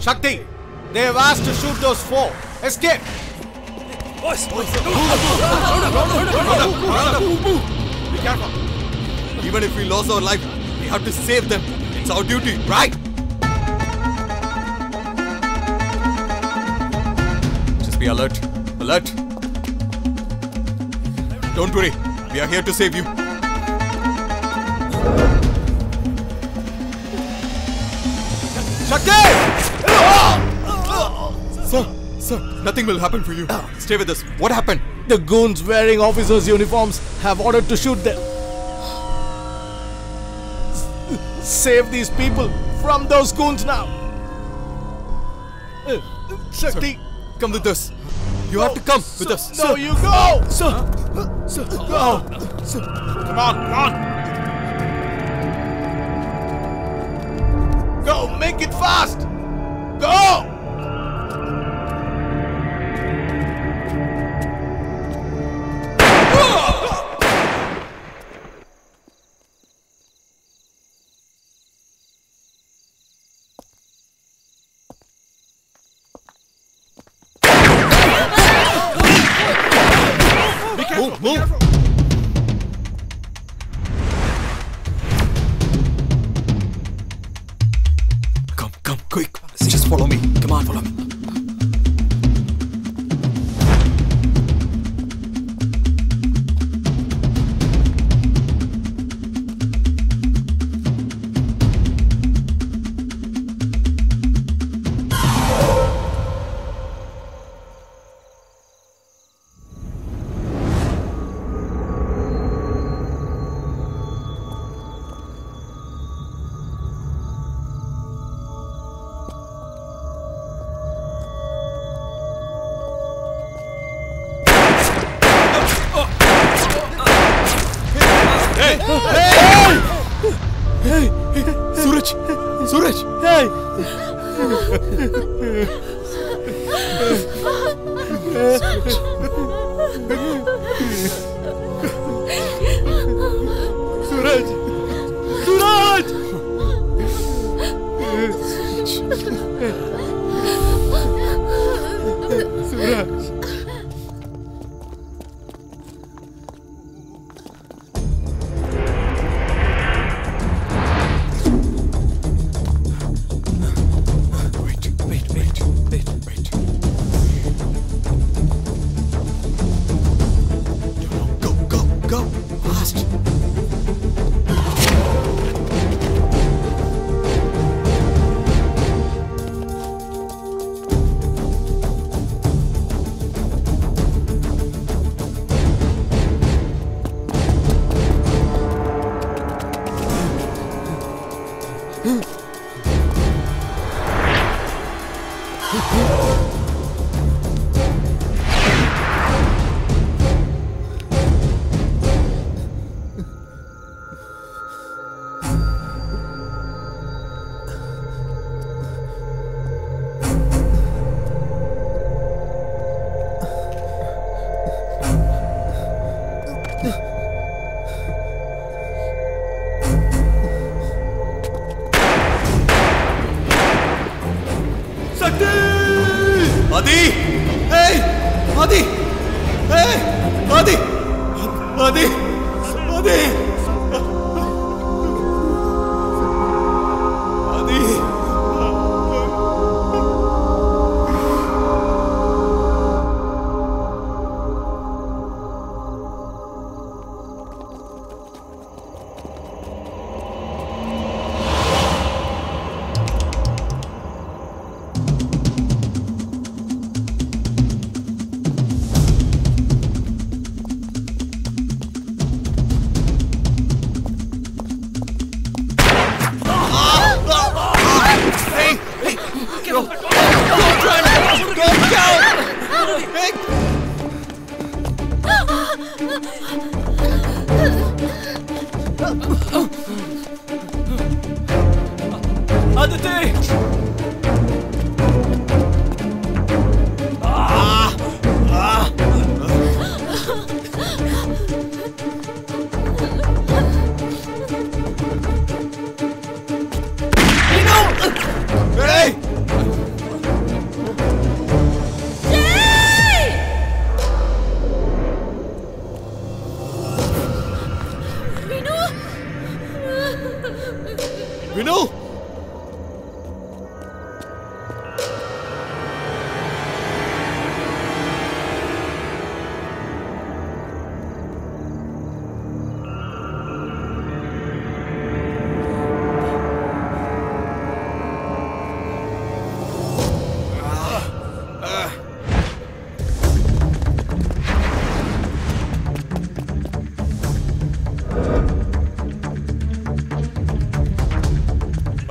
Shakti, they have asked to shoot those four. Escape! Boys, boys, be careful. Even if we lose our life, we have to save them. It's our duty, right? Just be alert. Alert. Don't worry, we are here to save you. Shakti! Sir, sir, Nothing will happen for you. Uh, Stay with us. What happened? The goons wearing officers' uniforms have ordered to shoot them. Save these people from those goons now. Uh, Shakti, sir, come with us. You no, have to come sir, with us. No, sir. You go. Sir, huh? Sir, go. No. Sir. Come on, come on. Go, make it fast. Go.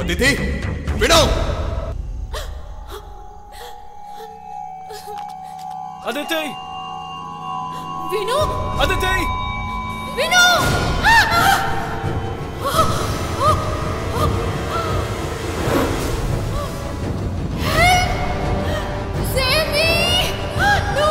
Aditi! Vinu! Aditi! Vinu! Aditi! Vinu! Help! Save me! No!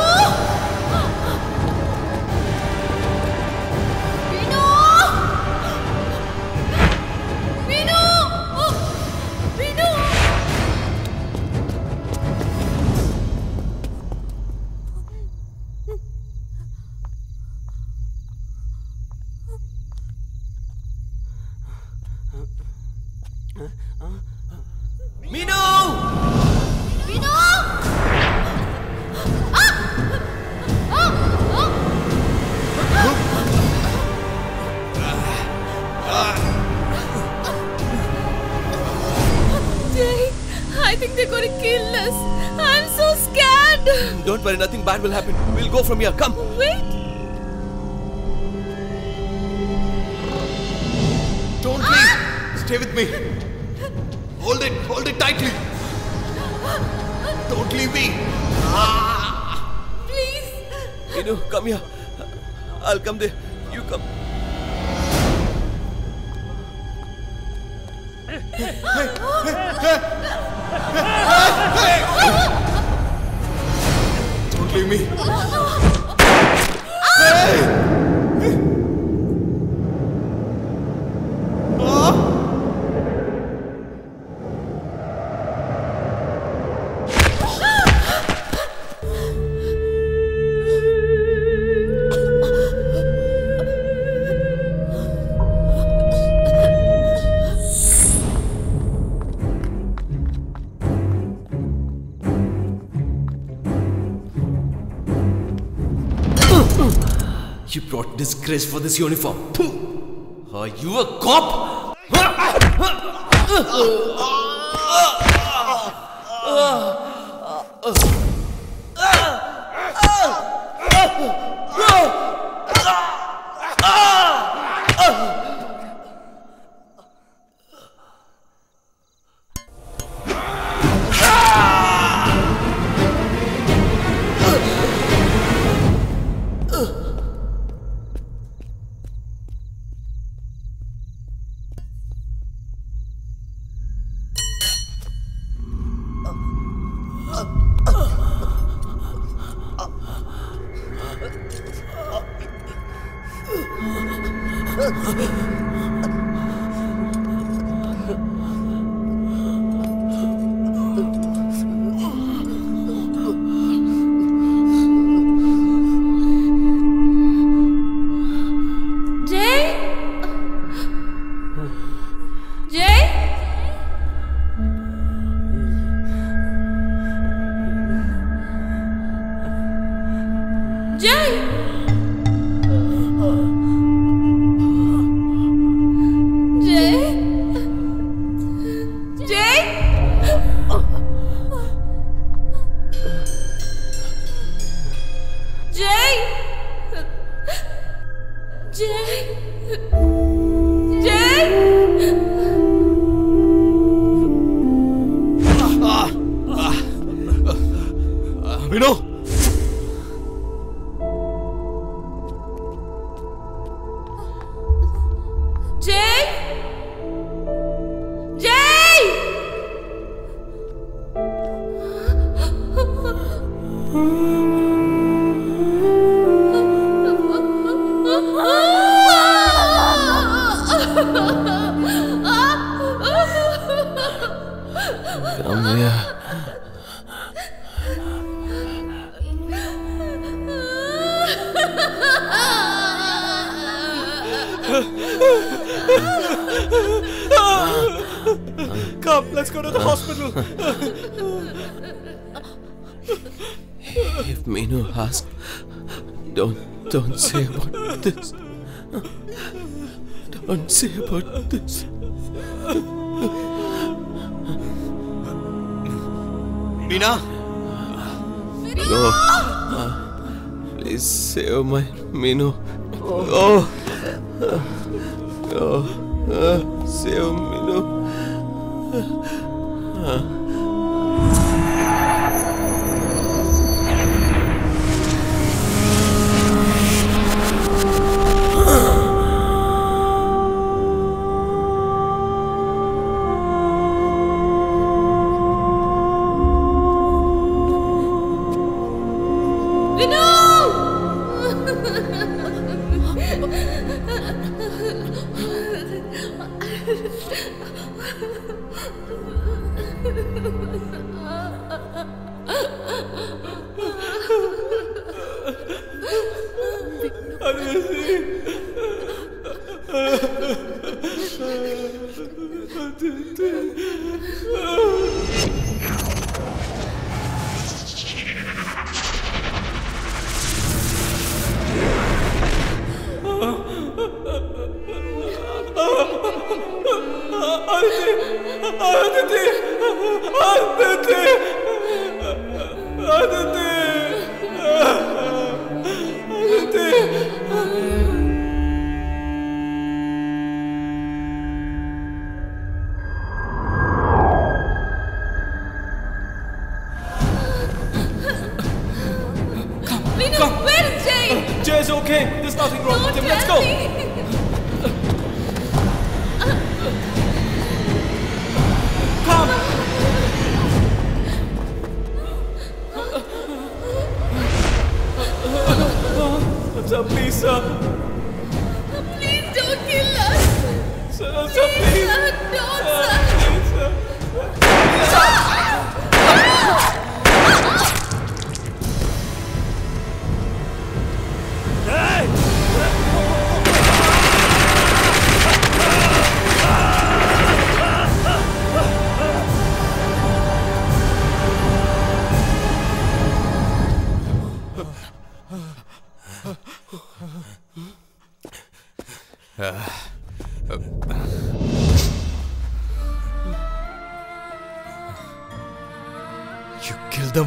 But nothing bad will happen. We'll go from here. Come. Wait. Don't leave. Ah! Stay with me. Hold it. Hold it tightly. Don't leave me. Ah! Please. You know, come here. I'll come there. You come. Hey, hey, hey, hey. Hey, hey. Leave me. Ah! Hey! Ah! You brought disgrace for this uniform. Are you a cop? About this. Meena? No. Uh, please save my Meenu. Oh. No. Uh, no. Uh, save Meenu.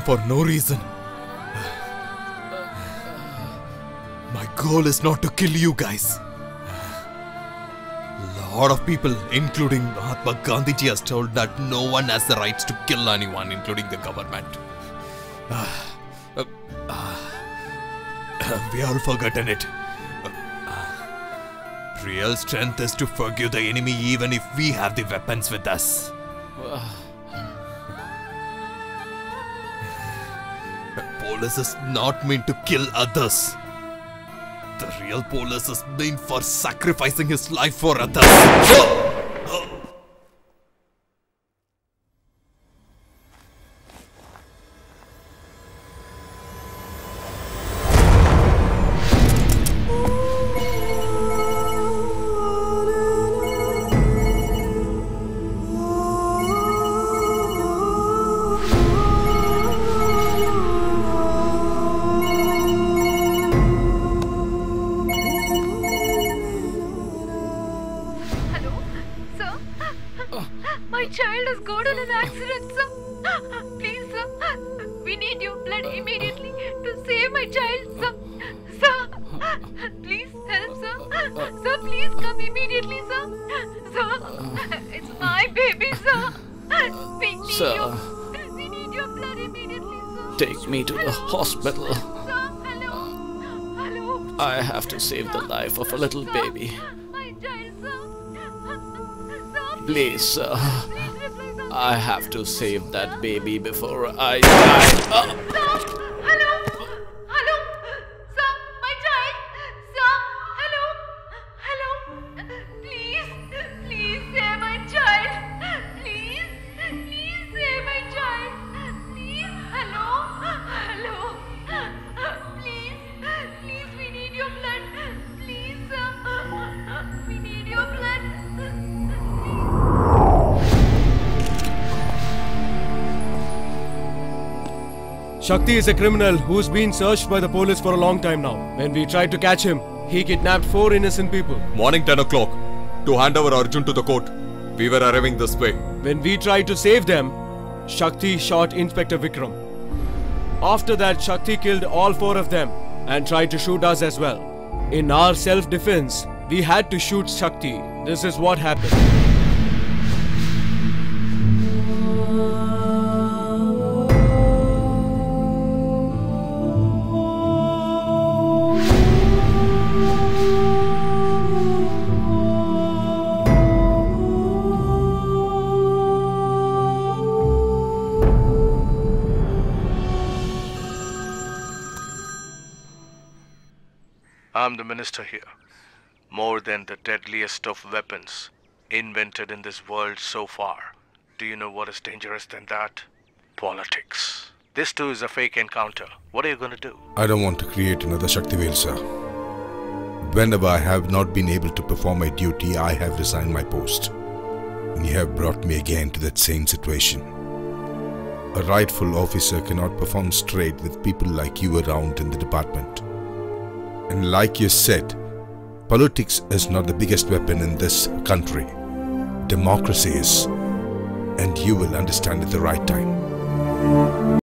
For no reason. My goal is not to kill you guys. A lot of people, including Mahatma Gandhiji, has told that no one has the rights to kill anyone, including the government. We all forgotten it. Real strength is to forgive the enemy even if we have the weapons with us. Police is not meant to kill others. The real police is meant for sacrificing his life for others. Oh! Of a little baby. Please, sir. I have to save that baby before I die. Oh. Sir, hello, hello, sir, my child, sir, hello, hello. Please, please save my child. Please, please save my child. Please, hello, hello. Please, please, we need your blood. We need your blood. Shakti is a criminal who's been searched by the police for a long time now. When we tried to catch him, he kidnapped four innocent people. Morning ten o'clock, to hand over Arjun to the court. We were arriving this way. When we tried to save them, Shakti shot Inspector Vikram. After that, Shakti killed all four of them and tried to shoot us as well. In our self-defense, we had to shoot Shakti. This is what happened. I'm the minister here. More than the deadliest of weapons invented in this world so far. Do you know what is dangerous than that? Politics. This too is a fake encounter. What are you going to do? I don't want to create another Shakti Veil, sir. Whenever I have not been able to perform my duty, I have resigned my post. And you have brought me again to that same situation. A rightful officer cannot perform straight with people like you around in the department. And like you said, politics is not the biggest weapon in this country. Democracy is. And you will understand at the right time.